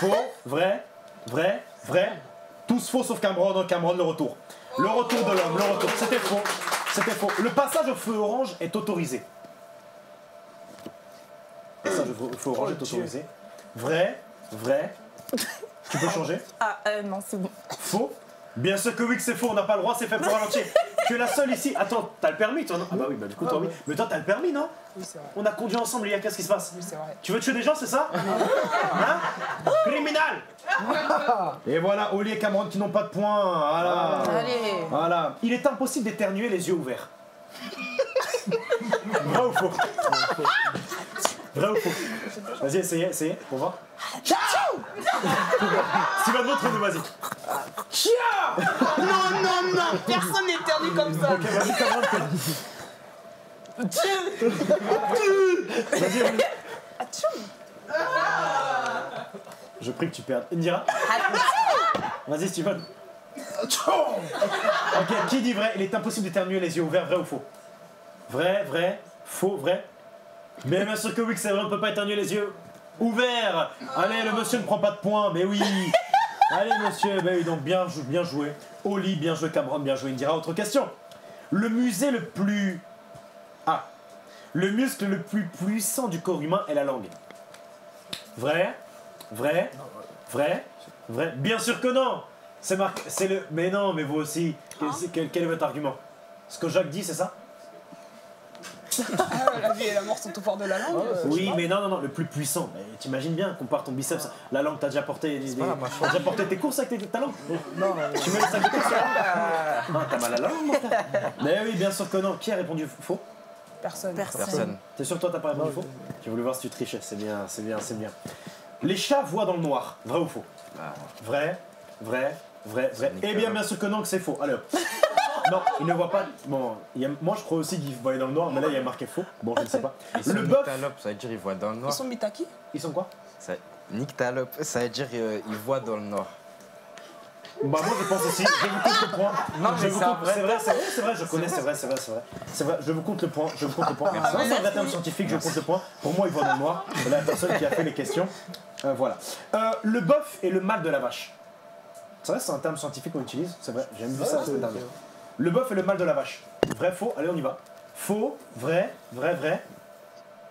Faux, vrai, vrai, vrai. Tous faux sauf Cameron. Cameron, le retour. Le retour de l'homme, le retour. C'était faux. C'était faux. Le passage au feu orange est autorisé. Le passage au feu orange est autorisé. Vrai, vrai. Tu peux changer? Ah, euh, non, c'est bon. Faux? Bien sûr que oui que c'est faux, on n'a pas le droit, c'est fait pour ralentir. Tu es la seule ici. Attends, t'as le permis toi non? Ah bah oui, bah du coup t'as envie. Mais toi t'as le permis non? Oui c'est vrai. On a conduit ensemble hier, qu'est-ce qui se passe? Oui c'est vrai. Tu veux tuer des gens c'est ça? Hein? Criminal! Et voilà, Oli et Cameron qui n'ont pas de points. Voilà. Allez. Voilà. Il est impossible d'éternuer les yeux ouverts. Vrai ou faux? Vrai ou faux? Vas-y, essayez, essayez, on va. Tu vas montrer nous, vas-y. Non, non, non, personne n'éternue comme ça. Ok, vas-y, Cameron. Tchou. Vas-y, vas-y. Je prie que tu perdes. Indira. Vas-y, Steven. Ok, qui dit vrai? Il est impossible d'éternuer les yeux ouverts, vrai ou faux? Vrai, vrai, faux, vrai. Mais bien sûr que oui, que c'est vrai, on ne peut pas éternuer les yeux ouverts. Allez, le monsieur ne prend pas de points, mais oui. Allez, monsieur, mais oui, donc bien, jou bien joué. Oli, bien joué, Cameron, bien joué. Indira, autre question. Le musée le plus... Ah. Le muscle le plus puissant du corps humain est la langue. Vrai, vrai, vrai, vrai. Bien sûr que non. C'est marqué, c'est le... Mais non, mais vous aussi. Quel, quel est votre argument? Ce que Jacques dit, c'est ça? Ah, la vie et la mort sont au fort de la langue. Euh, oui, mais non, non, non, le plus puissant. T'imagines bien, compare ton biceps. La langue, t'as déjà porté des, des, t'as déjà porté tes courses avec tes, ta langue. Non, tu mets le sac de courses à la langue. Non, t'as mal à la langue, mon frère. Mais oui, bien sûr que non. Qui a répondu faux? Personne. Personne. Personne. T'es sûr que toi, t'as pas répondu non, faux? J'ai voulu voir si tu trichais. C'est bien, c'est bien, c'est bien. Les chats voient dans le noir. Vrai ou faux? Ah. Vrai, vrai, vrai, vrai. Eh bien, bien sûr que non, que c'est faux. Alors. Non, il ne voit pas. Bon, il a... Moi je crois aussi qu'il voyait dans le noir, mais là il y a marqué faux. Bon, je ne sais pas. Ils le bœuf. Ça veut dire ils voient dans le noir. Ils sont mitaki. Ils sont quoi? Ça... Nyctalope, ça veut dire euh, ils voient dans le noir. Bah moi je pense aussi. Je vous compte le point. Non, mais je vous compte. C'est vrai, c'est vrai, c'est vrai. Je connais, c'est vrai, c'est vrai, c'est vrai. C'est vrai. Je vous compte le point. Je vous compte le point. Ah, sans arrêter un scientifique, je compte le point. Pour moi ils voient dans le noir. La personne qui a fait les questions. Euh, voilà. Euh, le bœuf et le mâle de la vache. C'est vrai, c'est un terme scientifique qu'on utilise. C'est vrai. J'aime bien ça. Le bœuf et le mâle de la vache. Vrai, faux, allez, on y va. Faux, vrai, vrai, vrai.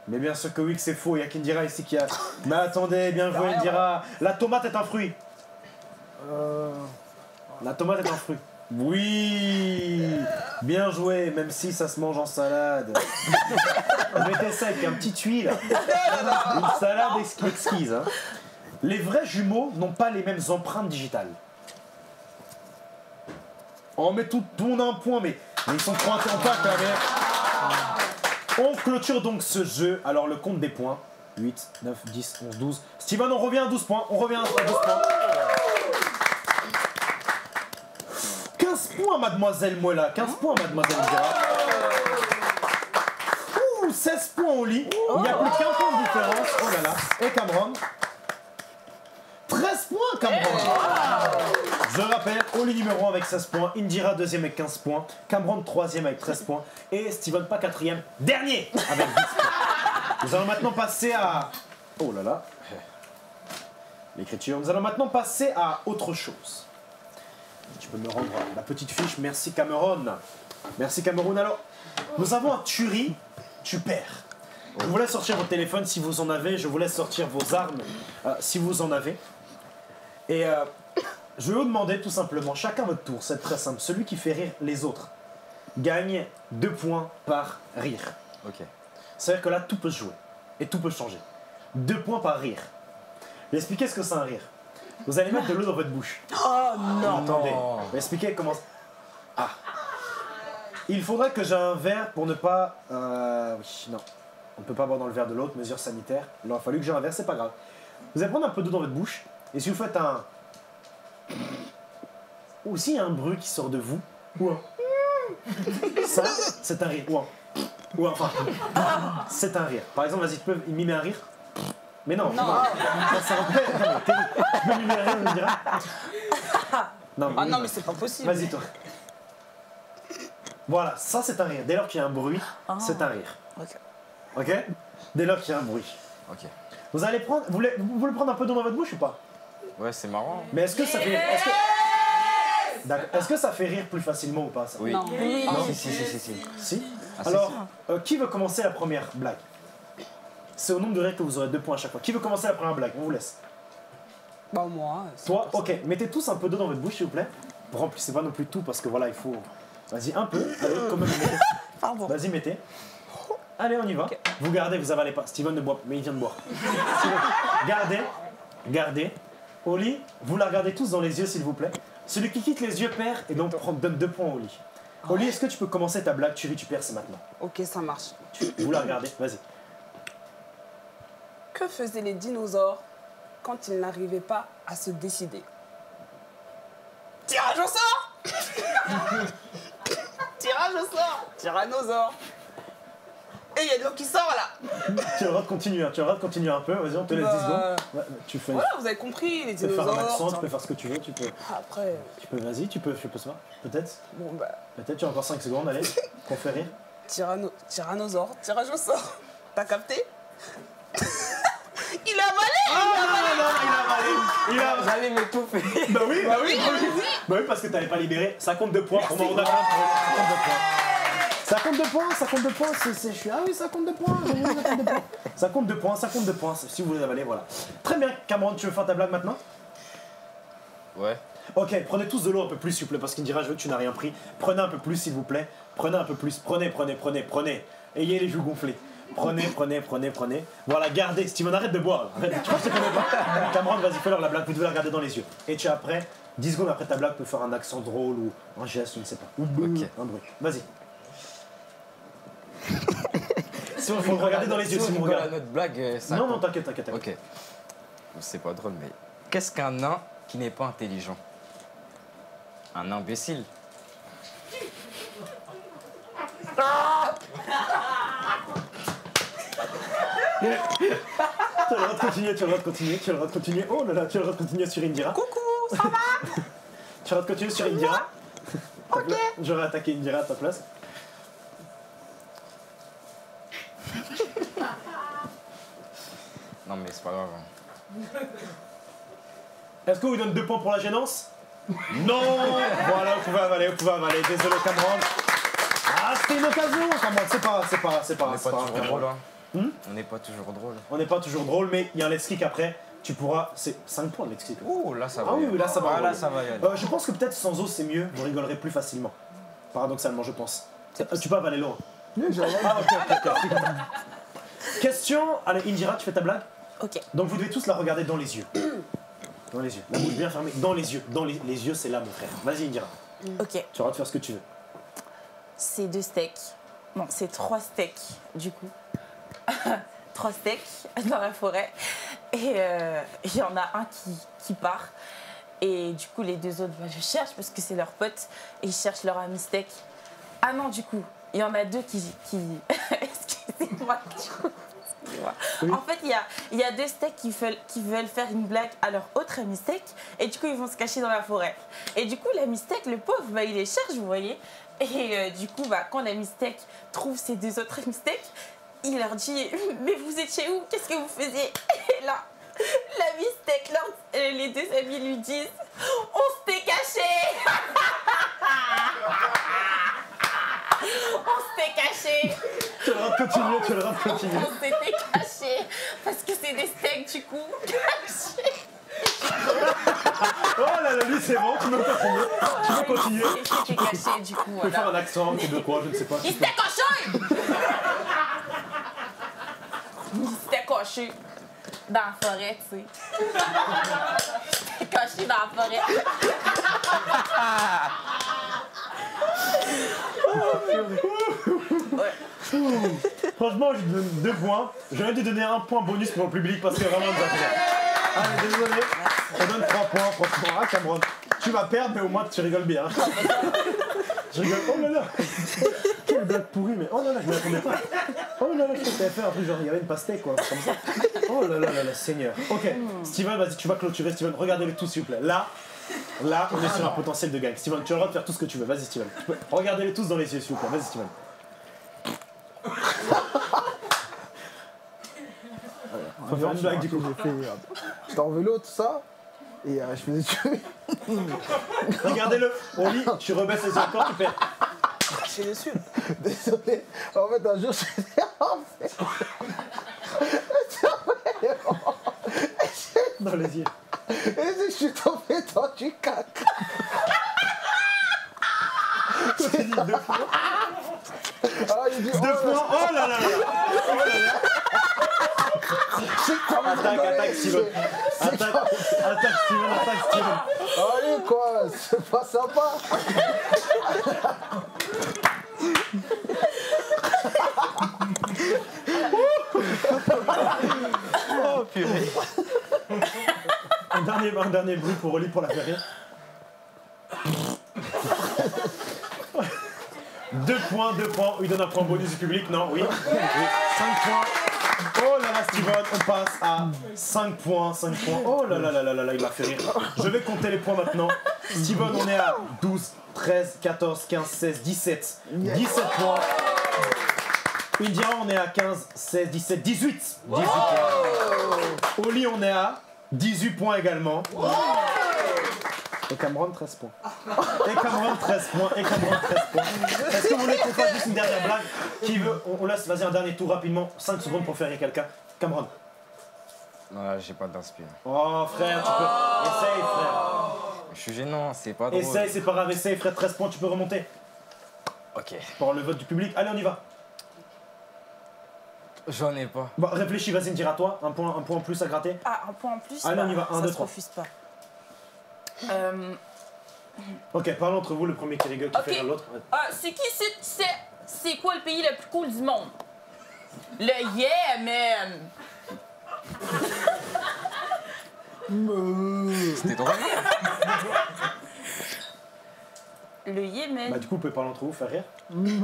Mais bien sûr que oui, que c'est faux. Il n'y a qu'Indira ici qui a... Mais attendez, bien joué, Indira. La tomate est un fruit. Euh... La tomate est un fruit. Oui. Bien joué, même si ça se mange en salade. Mettez ça avec un petit tuile. Une salade exquise. Hein. Les vrais jumeaux n'ont pas les mêmes empreintes digitales. On met tout, tout le monde à un point, mais, mais ils sont trop intact, la merde. On clôture donc ce jeu. Alors, le compte des points. huit, neuf, dix, onze, douze. Steven, on revient à douze points. On revient à douze points. quinze points, mademoiselle Moella. quinze points, mademoiselle Gérard. seize points au lit. Il n'y a plus qu'un point de différence. Oh là là. Et Cameron. treize points, Cameron. Je rappelle, Oli numéro un avec seize points, Indira deuxième avec quinze points, Cameron troisième avec treize points et Steven pas quatrième, dernier avec dix points. Nous allons maintenant passer à... Oh là là. L'écriture. Nous allons maintenant passer à autre chose. Tu peux me rendre la petite fiche. Merci Cameron. Merci Cameron. Alors, nous avons un tuerie, tu perds. Je vous laisse sortir votre téléphone si vous en avez. Je vous laisse sortir vos armes euh, si vous en avez. Et... Euh, Je vais vous demander tout simplement, chacun votre tour, c'est très simple. Celui qui fait rire les autres gagne deux points par rire. Ok. C'est-à-dire que là, tout peut se jouer et tout peut changer. Deux points par rire. Je vais expliquer ce que c'est un rire. Vous allez mettre de l'eau dans votre bouche. Oh non! Attendez, je vais expliquer comment... Ah. Il faudrait que j'ai un verre pour ne pas... Euh... Oui, non. On ne peut pas boire dans le verre de l'autre, mesure sanitaire. Il aura fallu que j'ai un verre, c'est pas grave. Vous allez prendre un peu d'eau dans votre bouche. Et si vous faites un... Ou s'il y a un bruit qui sort de vous, ou un... Ça, c'est un rire. Ou un... Ou un... Enfin, c'est un rire. Par exemple, vas-y, tu peux mimer un rire. Mais non, non, non. Ça fait... Je peux mimer un rire, on me dira. Non, mais, ah non, mais c'est pas possible. Vas-y, toi. Voilà, ça c'est un rire. Dès lors qu'il y a un bruit, oh, c'est un rire. Ok. Ok. Dès lors qu'il y a un bruit. Ok. Vous allez prendre, vous voulez, vous voulez prendre un peu d'eau dans votre bouche ou pas? Ouais, c'est marrant. Mais est-ce que ça fait, est-ce que, d'accord, est-ce que ça fait rire plus facilement ou pas ça? Oui. Non. Oui. Non. Si, si, si, si, si. Si. Ah, alors, euh, qui veut commencer la première blague? C'est au nombre de rires que vous aurez deux points à chaque fois. Qui veut commencer la première blague? On vous laisse. Bah moi. Toi, ok. Ça. Mettez tous un peu d'eau dans votre bouche, s'il vous plaît. Remplissez pas non plus tout parce que voilà, il faut. Vas-y, un peu. Allez, quand même, mettez. Pardon. Vas-y, mettez. Allez, on y va. Okay. Vous gardez, vous avalez pas. Steven ne boit pas, mais il vient de boire. Steven, gardez, gardez. Oli, vous la regardez tous dans les yeux, s'il vous plaît. Celui qui quitte les yeux perd et donc prend, donne deux points au Oli. Oh. Oli, est-ce que tu peux commencer ta blague? Tu ris, tu perds, c'est maintenant. Ok, ça marche. Vous la regardez, vas-y. Que faisaient les dinosaures quand ils n'arrivaient pas à se décider? Tirage au sort. Tirage au sort. Tyrannosaure. Et il y a de l'eau qui sort là. Tu as le droit de continuer, hein. Tu as le droit de continuer un peu, vas-y, on te laisse bah... dix secondes. Ouais, tu fais... Voilà, vous avez compris, les dinosaures. Tu peux faire un accent, tu peux faire ce que tu veux, tu peux... Après... Tu peux, vas-y, tu peux, je peux se voir, peut-être. Bon bah... Peut-être, tu as encore cinq secondes, allez, qu'on fait rire. Tyranno... Tyrannosaure, tirage au sort. T'as capté? Il a avalé. Ah non, non, il a avalé. Il a avalé. J'allais m'étouffer. Bah oui, bah oui, bah oui, oui. Bah oui, parce que t'avais pas libéré, ça compte deux points. Merci. On a ouais. cinquante-deux points. Ça compte deux points, ça compte deux points, c'est, c'est, je suis... Ah oui, ça compte deux points, ça compte deux points. Ça compte deux points, ça compte deux points, si vous les avalez, voilà. Très bien, Cameron, tu veux faire ta blague maintenant? Ouais. Ok, prenez tous de l'eau un peu plus, s'il vous plaît, parce qu'il me dira, je veux, tu n'as rien pris. Prenez un peu plus, s'il vous plaît. Prenez un peu plus, prenez, prenez, prenez, prenez. Ayez les joues gonflées. Prenez, prenez, prenez, prenez. Voilà, gardez. Steven, arrête de boire. Arrête. Tu crois que je te connais pas? Cameron, vas-y, fais-leur la blague, vous devez la regarder dans les yeux. Et tu, après, dix secondes après ta blague, tu peux faire un accent drôle ou un geste, je ne sais pas. Okay. Un bruit. Vas-y. Si on vous regardez dans les yeux, si on regarde notre blague, ça. Non, non, t'inquiète, t'inquiète. Ok. C'est pas drôle, mais qu'est-ce qu'un nain qui n'est pas intelligent? Un imbécile. Tu as le droit de continuer, tu as le droit de continuer, tu as le droit de continuer. Oh là là, tu as le droit de continuer sur Indira. Coucou, ça va? Tu as le droit de continuer sur Indira. Ok. J'aurais attaqué Indira à ta place. Non mais c'est pas grave. Hein. Est-ce qu'on vous donne deux points pour la gênance? Non. Voilà, vous pouvez avaler, vous pouvez avaler. Désolé Cameron. Ah, c'était une occasion Cameron, c'est pas, c'est pas, c'est pas. On n'est pas, pas toujours drôle. Hein. Hmm? On n'est pas toujours drôle. On n'est pas toujours drôle, mais il y a un let's kick après. Tu pourras, c'est cinq points le let's kick. Ouh, là ça va. Ah oui, là ça va. Ah, là ça va. Euh, je pense que peut-être sans eau c'est mieux. Vous rigolerez plus facilement. Paradoxalement, je pense. Tu peux avaler l'eau. Non, j'ai avaler. Ah ok, ok, ok. Question, allez Indira, tu fais ta blague? Ok. Donc vous devez tous la regarder dans les yeux. Dans les yeux. La bouche bien fermée. Dans les yeux. Dans les, les yeux, c'est là, mon frère. Vas-y, Indira. Ok. Tu auras de faire ce que tu veux. C'est deux steaks. Non, c'est trois steaks, du coup. Trois steaks dans la forêt. Et il euh, y en a un qui, qui part. Et du coup, les deux autres, bah, je cherche parce que c'est leur pote. Et ils cherchent leur ami steak. Ah non, du coup, il y en a deux qui... qui... Excusez-moi, du coup. Oui. En fait, il y, y a deux steaks qui veulent, qui veulent faire une blague à leur autre ami steak et du coup, ils vont se cacher dans la forêt. Et du coup, l'ami steak, le pauvre, bah, il les cherche, vous voyez. Et euh, du coup, bah, quand l'ami steak trouve ces deux autres amis steak, il leur dit « Mais vous étiez où? Qu'est-ce que vous faisiez ?» Et là, l'ami steak, leur, euh, les deux amis lui disent « On s'était cachés On s'était cachés !» Tu as le droit de continuer, tu as le droit de continuer. On s'était caché parce que c'est des steaks du coup. Cachés. Oh là là, lui c'est bon, tu veux continuer. Tu veux continuer. Je suis cassée du coup. Tu peux faire un accent, tu veux quoi, je ne sais pas. Il s'était coché. Il s'était coché dans la forêt, tu sais. Il s'était coché dans la forêt. Ouais. Franchement, je donne deux points. J'aurais dû donner un point bonus pour le public parce que vraiment, ça fait. Allez, désolé. On donne trois points, franchement. Ah, Cameron, tu vas perdre, mais au moins tu rigoles bien. Je rigole. Oh là là. Quelle blague pourrie, mais oh là là, je ne m'attendais pas. Oh là là, je t'avais fait un truc genre, il y avait une pastèque, quoi. Comme ça. Oh là là là là, Seigneur. Ok, mm. Steven, vas-y, tu vas clôturer. Steven, regardez-le tout, s'il vous plaît. Là. Là, on est sur un potentiel de gag. Steven, tu as le droit de faire tout ce que tu veux. Vas-y, Steven. Regardez-les tous dans les yeux, s'il vous plaît. Vas-y, Steven. Faut faire une blague, du coup. J'étais en vélo, tout ça, et euh, je faisais tuer. Regardez-le. On lit, tu rebaisses les encore, tu fais. Je suis déçu. Désolé. En fait, un jour, je faisais. En fait. Dans les yeux. Et je suis tombé dans du caca. Tu t'es dit deux fois. Alors il dit deux fois. Oh là là. Oh là là. Attaque, attaque Steven. Attaque, attaque Steven, attaque Steven. Allez quoi, c'est pas sympa. Oh purée. Un dernier, un dernier bruit pour Oli pour la faire rire. Deux points, deux points. Il donne un point bonus du public, non? Oui. Cinq points. Oh là là, Steven, on passe à cinq points, cinq points. Oh là là là là là, il m'a fait rire. Je vais compter les points maintenant. Steven, on est à douze, treize, quatorze, quinze, seize, dix-sept. dix-sept points. Indira, on est à quinze, seize, dix-sept, dix-huit. dix-huit points. Oli, on est à dix-huit points également. Wow. Et Cameron, treize points. Et Cameron, treize points. Et Cameron, treize points. Est-ce que vous voulez qu'on fasse juste une dernière blague? Qui veut? On laisse, vas-y, un dernier tour rapidement. cinq secondes pour faire rire quelqu'un. Cameron. Non, là, j'ai pas d'inspire. Oh, frère, tu peux. Oh. Essaye, frère. Je suis gênant, c'est pas drôle. Essaye, c'est pas grave. Essaye, frère, treize points, tu peux remonter. Ok. Pour le vote du public. Allez, on y va. J'en ai pas. Bon, réfléchis, vas-y, me dire à toi. Un point, un point en plus à gratter. Ah, un point en plus. Allez, on y va. un, deux, trois. Ça se refuse pas. Euh... Ok, parlons entre vous, le premier qui rigole qui okay. fait l'autre. Ah, c'est qui, c'est... C'est quoi le pays le plus cool du monde? Le Yémen. C'était drôle. Le Yémen. Bah du coup, vous pouvez parler entre vous, faire rire. Il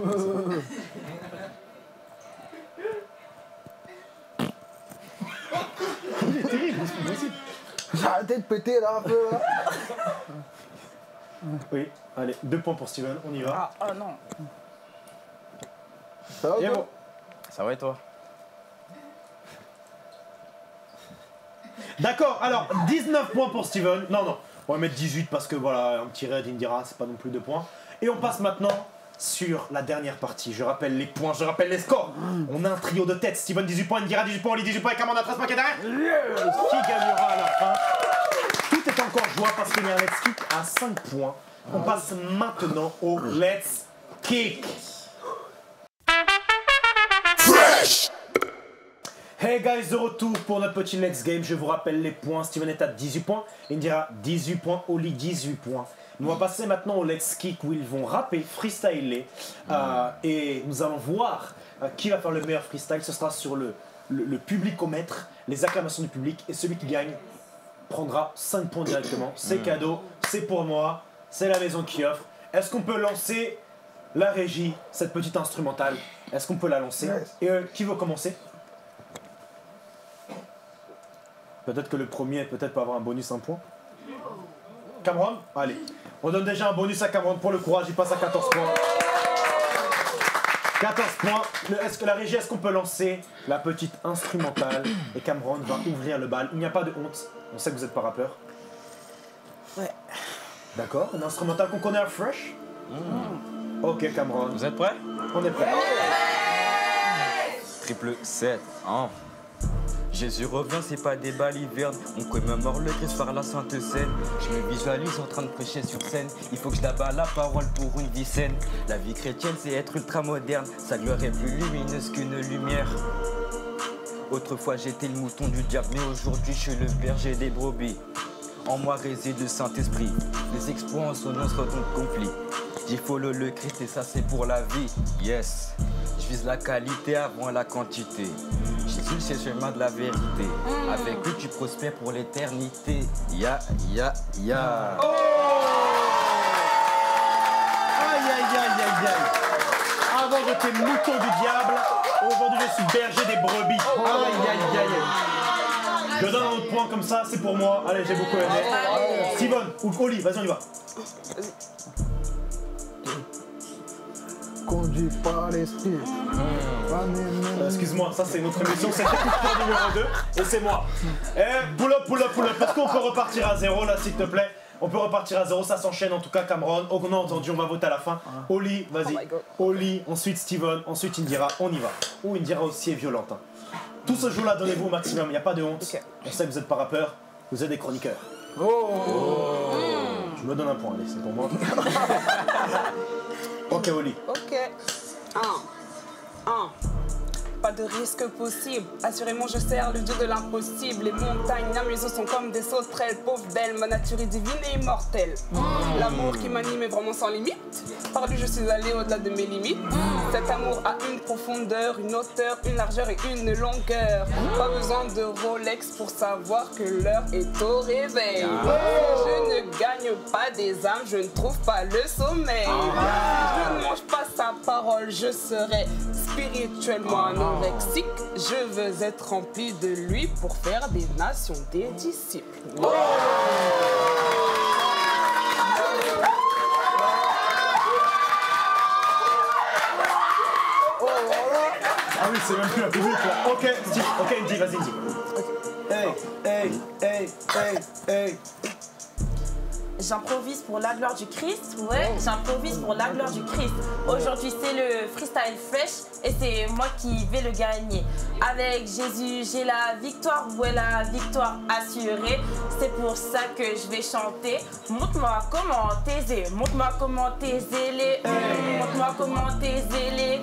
est terrible, c'est possible. J'ai arrêté de péter là un peu. Là. Oui, allez, deux points pour Steven, on y va. Ah, oh non. Ça va, toi? Ça va et toi? D'accord, alors dix-neuf points pour Steven. Non, non, on va mettre dix-huit parce que voilà, un petit raid, Indira, c'est pas non plus deux points. Et on passe maintenant sur la dernière partie. Je rappelle les points, je rappelle les scores. On a un trio de tête. Steven dix-huit points, Indira dix-huit points, Oli dix-huit points et Cameron a treize points qui est derrière. Qui gagnera à la fin? Tout est encore jouable parce qu'il y a un Let's Kick à cinq points. On passe maintenant au Let's Kick. Fresh. Hey guys, de retour pour notre petit Let's Game. Je vous rappelle les points. Steven est à dix-huit points, Indira dix-huit points, Oli dix-huit points. Nous allons passer maintenant au Let's Kick où ils vont rapper, freestyler. Mmh. Euh, et nous allons voir euh, qui va faire le meilleur freestyle. Ce sera sur le, le, le publicomètre, les acclamations du public. Et celui qui gagne prendra cinq points directement. C'est mmh. cadeau, c'est pour moi, c'est la maison qui offre. Est-ce qu'on peut lancer la régie, cette petite instrumentale? Est-ce qu'on peut la lancer? Yes. Et euh, qui veut commencer? Peut-être que le premier peut-être peut avoir un bonus, un point. Cameron? Allez. On donne déjà un bonus à Cameron pour le courage, il passe à quatorze points. quatorze points. Est-ce que la régie, est-ce qu'on peut lancer la petite instrumentale? Et Cameron va ouvrir le bal. Il n'y a pas de honte. On sait que vous n'êtes pas rappeur. Ouais. D'accord. Une instrumentale qu'on connaît à Fresh. Mmh. Ok, Cameron. Vous êtes prêts? On est prêts. Triple sept. Oh. Jésus revient, c'est pas des balivernes. On commémore le Christ par la Sainte Seine. Je me visualise en train de prêcher sur scène. Il faut que je l'abat la parole pour une vie saine. La vie chrétienne, c'est être ultra moderne. Sa gloire est plus lumineuse qu'une lumière. Autrefois, j'étais le mouton du diable, mais aujourd'hui, je suis le berger des brebis. En moi réside le Saint-Esprit. Les exploits en son nom seront accomplis. J'y follow le Christ et ça, c'est pour la vie. Yes. Je vise la qualité avant la quantité. Jésus, c'est le chemin de la vérité. Mmh. Avec lui, tu prospères pour l'éternité. Ya, ya, ya. Oh, aïe, aïe, aïe, aïe, aïe. Avant, j'étais mouton du diable. Aujourd'hui, je suis berger des brebis. Oh, aïe, aïe, aïe, aïe. Je donne un autre point comme ça, c'est pour moi. Allez, j'ai beaucoup aimé. Steven ou Oli, vas-y, on y va. Conduit par l'esprit. Mmh. Excuse-moi, ça c'est notre émission, c'est le numéro deux et c'est moi. Eh, pull up, pull up, pull up, parce qu'on peut repartir à zéro là, s'il te plaît. On peut repartir à zéro, ça s'enchaîne en tout cas, Cameron. Oh, on a entendu, on va voter à la fin. Oli, vas-y. Oh Oli, ensuite Steven, ensuite Indira, on y va. Ou Indira aussi est violente. Hein. Tout ce jeu là, donnez-vous au maximum, il n'y a pas de honte. Okay. On sait que vous n'êtes pas rappeur, vous êtes des chroniqueurs. Oh, oh. Je me donne un point, allez, c'est pour moi. Ok, Oli. Ok. un. un. Pas de risque possible. Assurément, je sers le dieu de l'impossible. Les montagnes amusantes sont comme des sauterelles. Pauvre d'elle, ma nature est divine et immortelle. Mmh. L'amour qui m'anime est vraiment sans limite. Par lui, je suis allée au-delà de mes limites. Mmh. Cet amour a une profondeur, une hauteur, une largeur et une longueur. Mmh. Pas besoin de Rolex pour savoir que l'heure est au réveil. Oh. Je ne gagne pas des âmes, je ne trouve pas le sommeil. Oh. Je ne mange pas sa parole, je serai spirituellement un homme. Mexique, je veux être rempli de lui pour faire des nations des disciples. Oh, ah oui, c'est même plus la publique là. Ok, Steve, ok, Indy, vas-y, Indy. Hey, hey, hey, hey, hey. J'improvise pour la gloire du Christ, ouais, j'improvise pour la gloire du Christ. Aujourd'hui, c'est le freestyle Fresh et c'est moi qui vais le gagner. Avec Jésus, j'ai la victoire, ouais, la victoire assurée. C'est pour ça que je vais chanter. Montre-moi comment t'aiser, montre-moi comment t'aiser les euh, montre-moi comment t'aiser les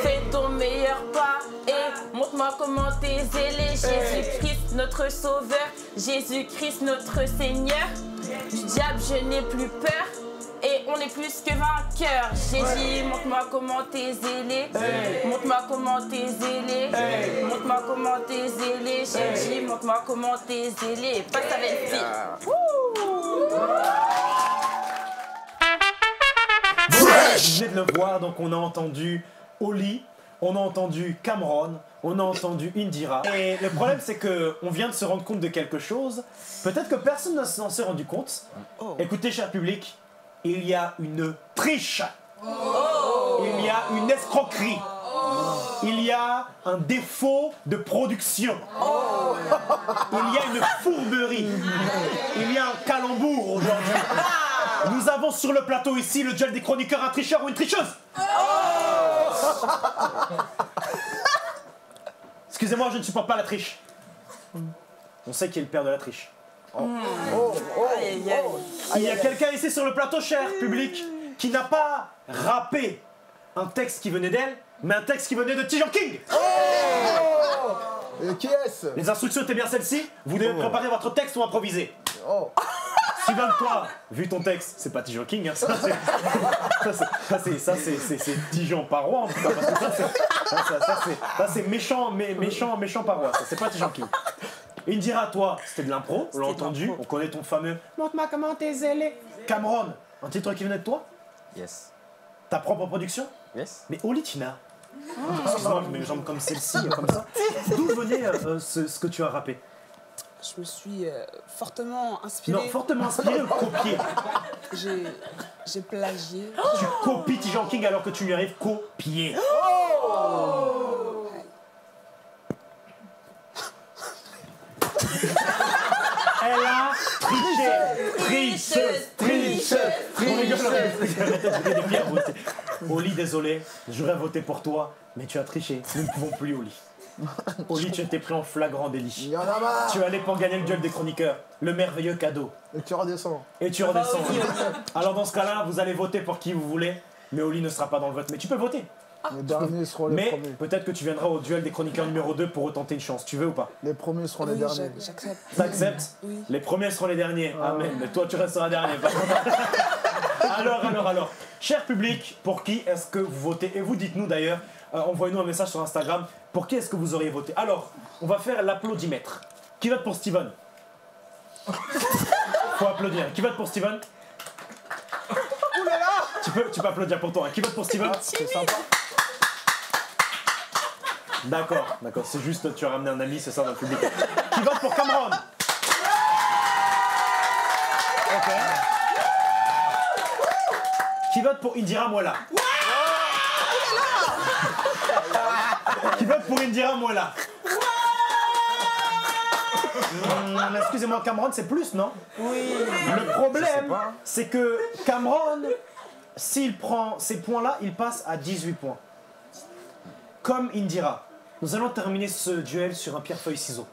fais ton meilleur pas et montre-moi comment t'aiser les Jésus-Christ, notre sauveur, Jésus-Christ, notre Seigneur. Du diable, je n'ai plus peur et on est plus que vainqueur. J'ai dit, montre-moi comment t'es zélé. Montre-moi comment t'es zélé. Montre-moi comment t'es zélé. J'ai dit, montre-moi comment t'es zélé. Passe avec lui. J'ai de le voir, donc on a entendu Oli, on a entendu Cameron, on a entendu Indira. Et le problème, c'est qu'on vient de se rendre compte de quelque chose. Peut-être que personne n'en s'est rendu compte. Oh. Écoutez, cher public, il y a une triche. Oh. Il y a une escroquerie. Oh. Il y a un défaut de production. Oh. Il y a une fourberie. Il y a un calembour aujourd'hui. Nous avons sur le plateau ici le duel des chroniqueurs, un tricheur ou une tricheuse. Oh. Excusez-moi, je ne supporte pas la triche. On sait qui est le père de la triche. Oh. Oh, oh, oh. Il y a quelqu'un ici sur le plateau, cher public, qui n'a pas rappé un texte qui venait d'elle, mais un texte qui venait de Tijan King. Oh. Oh. Et qui est-ce? Les instructions étaient bien celles-ci. Vous devez oh. préparer votre texte ou improviser. Oh. Steven, toi, vu ton texte, c'est pas Tijan King, hein, ça c'est Tijan Parois, parce que ça c'est méchant, mé, méchant, méchant Parois, ça c'est pas Tijan King. Indira, toi, c'était de l'impro, on l'a entendu, on connaît ton fameux « Montre-moi comment t'es zélé ». Cameron, un titre qui venait de toi? Yes. Ta propre production? Yes. Mais Olitina, excuse-moi, je mets les jambes comme celle-ci, comme ça, d'où venait euh, ce, ce que tu as rappé? Je me suis euh, fortement inspiré. Non, fortement inspiré ou copié? J'ai plagié. Oh, tu copies Tijan King alors que tu lui arrives copié. Oh, elle a triché. Tricheuse, tricheuse, tricheuse. Oli, désolé, j'aurais voté pour toi, mais tu as triché. Nous ne pouvons plus, Oli. Oli, tu t'es pris en flagrant délit. Y en a marre. Tu allais pour gagner le duel des chroniqueurs, le merveilleux cadeau. Et tu redescends. Et tu redescends. Alors dans ce cas-là, vous allez voter pour qui vous voulez, mais Oli ne sera pas dans le vote. Mais tu peux voter. Les derniers seront les mais premiers. Mais peut-être que tu viendras au duel des chroniqueurs numéro deux pour retenter une chance. Tu veux ou pas? Les premiers seront oui, les derniers. J'accepte. T'acceptes? Oui. Les premiers seront les derniers. Ah, amen. Oui. Mais toi, tu resteras dernier. alors, alors, alors. Cher public, pour qui est-ce que vous votez? Et vous, dites-nous d'ailleurs, euh, envoyez-nous un message sur Instagram. Pour qui est-ce que vous auriez voté? Alors, on va faire l'applaudimètre. Qui vote pour Steven? Faut applaudir. Qui vote pour Steven? Oulala là là. Tu peux, tu peux applaudir pour toi. Hein. Qui vote pour Steven? Ah, c'est sympa. D'accord, d'accord, c'est juste tu as ramené un ami, c'est ça dans le public. Qui vote pour Cameron? Ok. Qui vote pour Indira Moella? Qui vote pour Indira Moella? Hum, excusez-moi, Cameron, c'est plus, non? Oui. Le problème, c'est que Cameron, s'il prend ces points-là, il passe à dix-huit points. Comme Indira. Nous allons terminer ce duel sur un pierre-feuille-ciseau.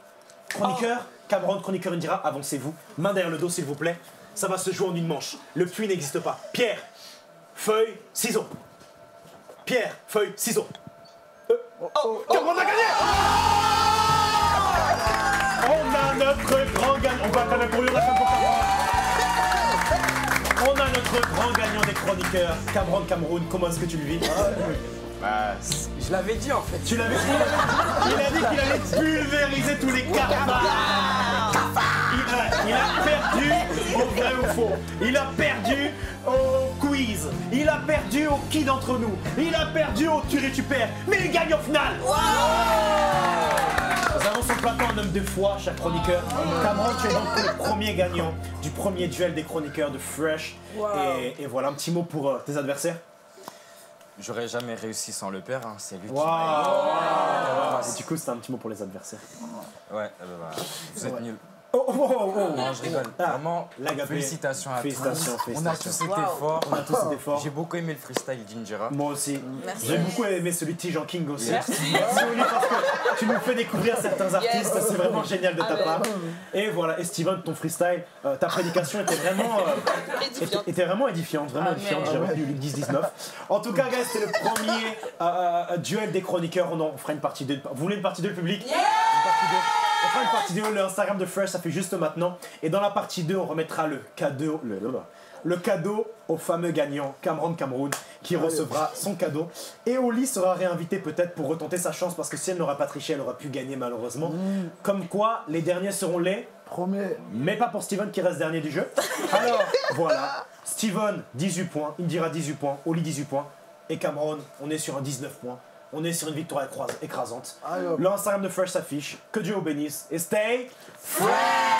Chroniqueur, oh. Cameron, chroniqueur Indira, avancez-vous. Main derrière le dos, s'il vous plaît. Ça va se jouer en une manche. Le puits n'existe pas. Pierre, feuille, ciseau. Pierre, feuille, ciseau. Euh, oh, oh, oh, Cameron oh, a gagné oh. On a notre grand gagnant. On va faire la chorégraphie pour Cameron. On a notre grand gagnant des chroniqueurs. Cameron, Cameroun, comment est-ce que tu le vis? Bah, je l'avais dit en fait. Tu l'avais dit. Il a dit qu'il allait pulvériser tous les cafards. Il, il a perdu au vrai ou faux. Il a perdu au quiz. Il a perdu au qui d'entre nous. Il a perdu au tu récupères. Mais il gagne en finale. Wow. Nous avons sur le plateau un homme de foi, cher chroniqueur. Wow. Cameron, tu es donc le premier gagnant du premier duel des chroniqueurs de Fresh. Wow. Et, et voilà un petit mot pour euh, tes adversaires. J'aurais jamais réussi sans le père, hein. C'est lui wow. qui m'a aidé. Et du coup, c'était un petit mot pour les adversaires. Ouais, bah, bah, vous êtes ouais. nuls. Oh, oh, oh, oh. Non, je rigole. Ah, vraiment, félicitations à félicitations, tous. Félicitations. On a tous été wow. forts. On a tous été forts. J'ai beaucoup aimé le freestyle d'Indira. Moi aussi. J'ai beaucoup aimé celui de Tijan King aussi. Merci. Merci Oli, parce que tu nous fais découvrir certains artistes. Yes. C'est vraiment génial de ta part. Et voilà, et Steven, ton freestyle, euh, ta prédication était vraiment, euh, était, était vraiment édifiante. Vraiment ah, édifiante. J'ai revu le dix dix-neuf. En tout cas, guys, c'était le premier euh, duel des chroniqueurs. On en fera une partie deux. Vous voulez une partie deux, public? Yeah. Une partie deux. On fera une partie deux, le Instagram de Fresh, ça fait juste maintenant. Et dans la partie deux, on remettra le cadeau, le, le, le cadeau au fameux gagnant, Cameron Cameroun, qui recevra son cadeau. Et Oli sera réinvité peut-être pour retenter sa chance, parce que si elle n'aura pas triché, elle aura pu gagner malheureusement. Mmh. Comme quoi, les derniers seront les... Premier. Mais pas pour Steven qui reste dernier du jeu. Alors, voilà. Steven, dix-huit points. Indira, dix-huit points. Oli, dix-huit points. Et Cameron, on est sur un dix-neuf points. On est sur une victoire écrasante. L'Instagram de Fresh s'affiche. Que Dieu vous bénisse et stay fresh!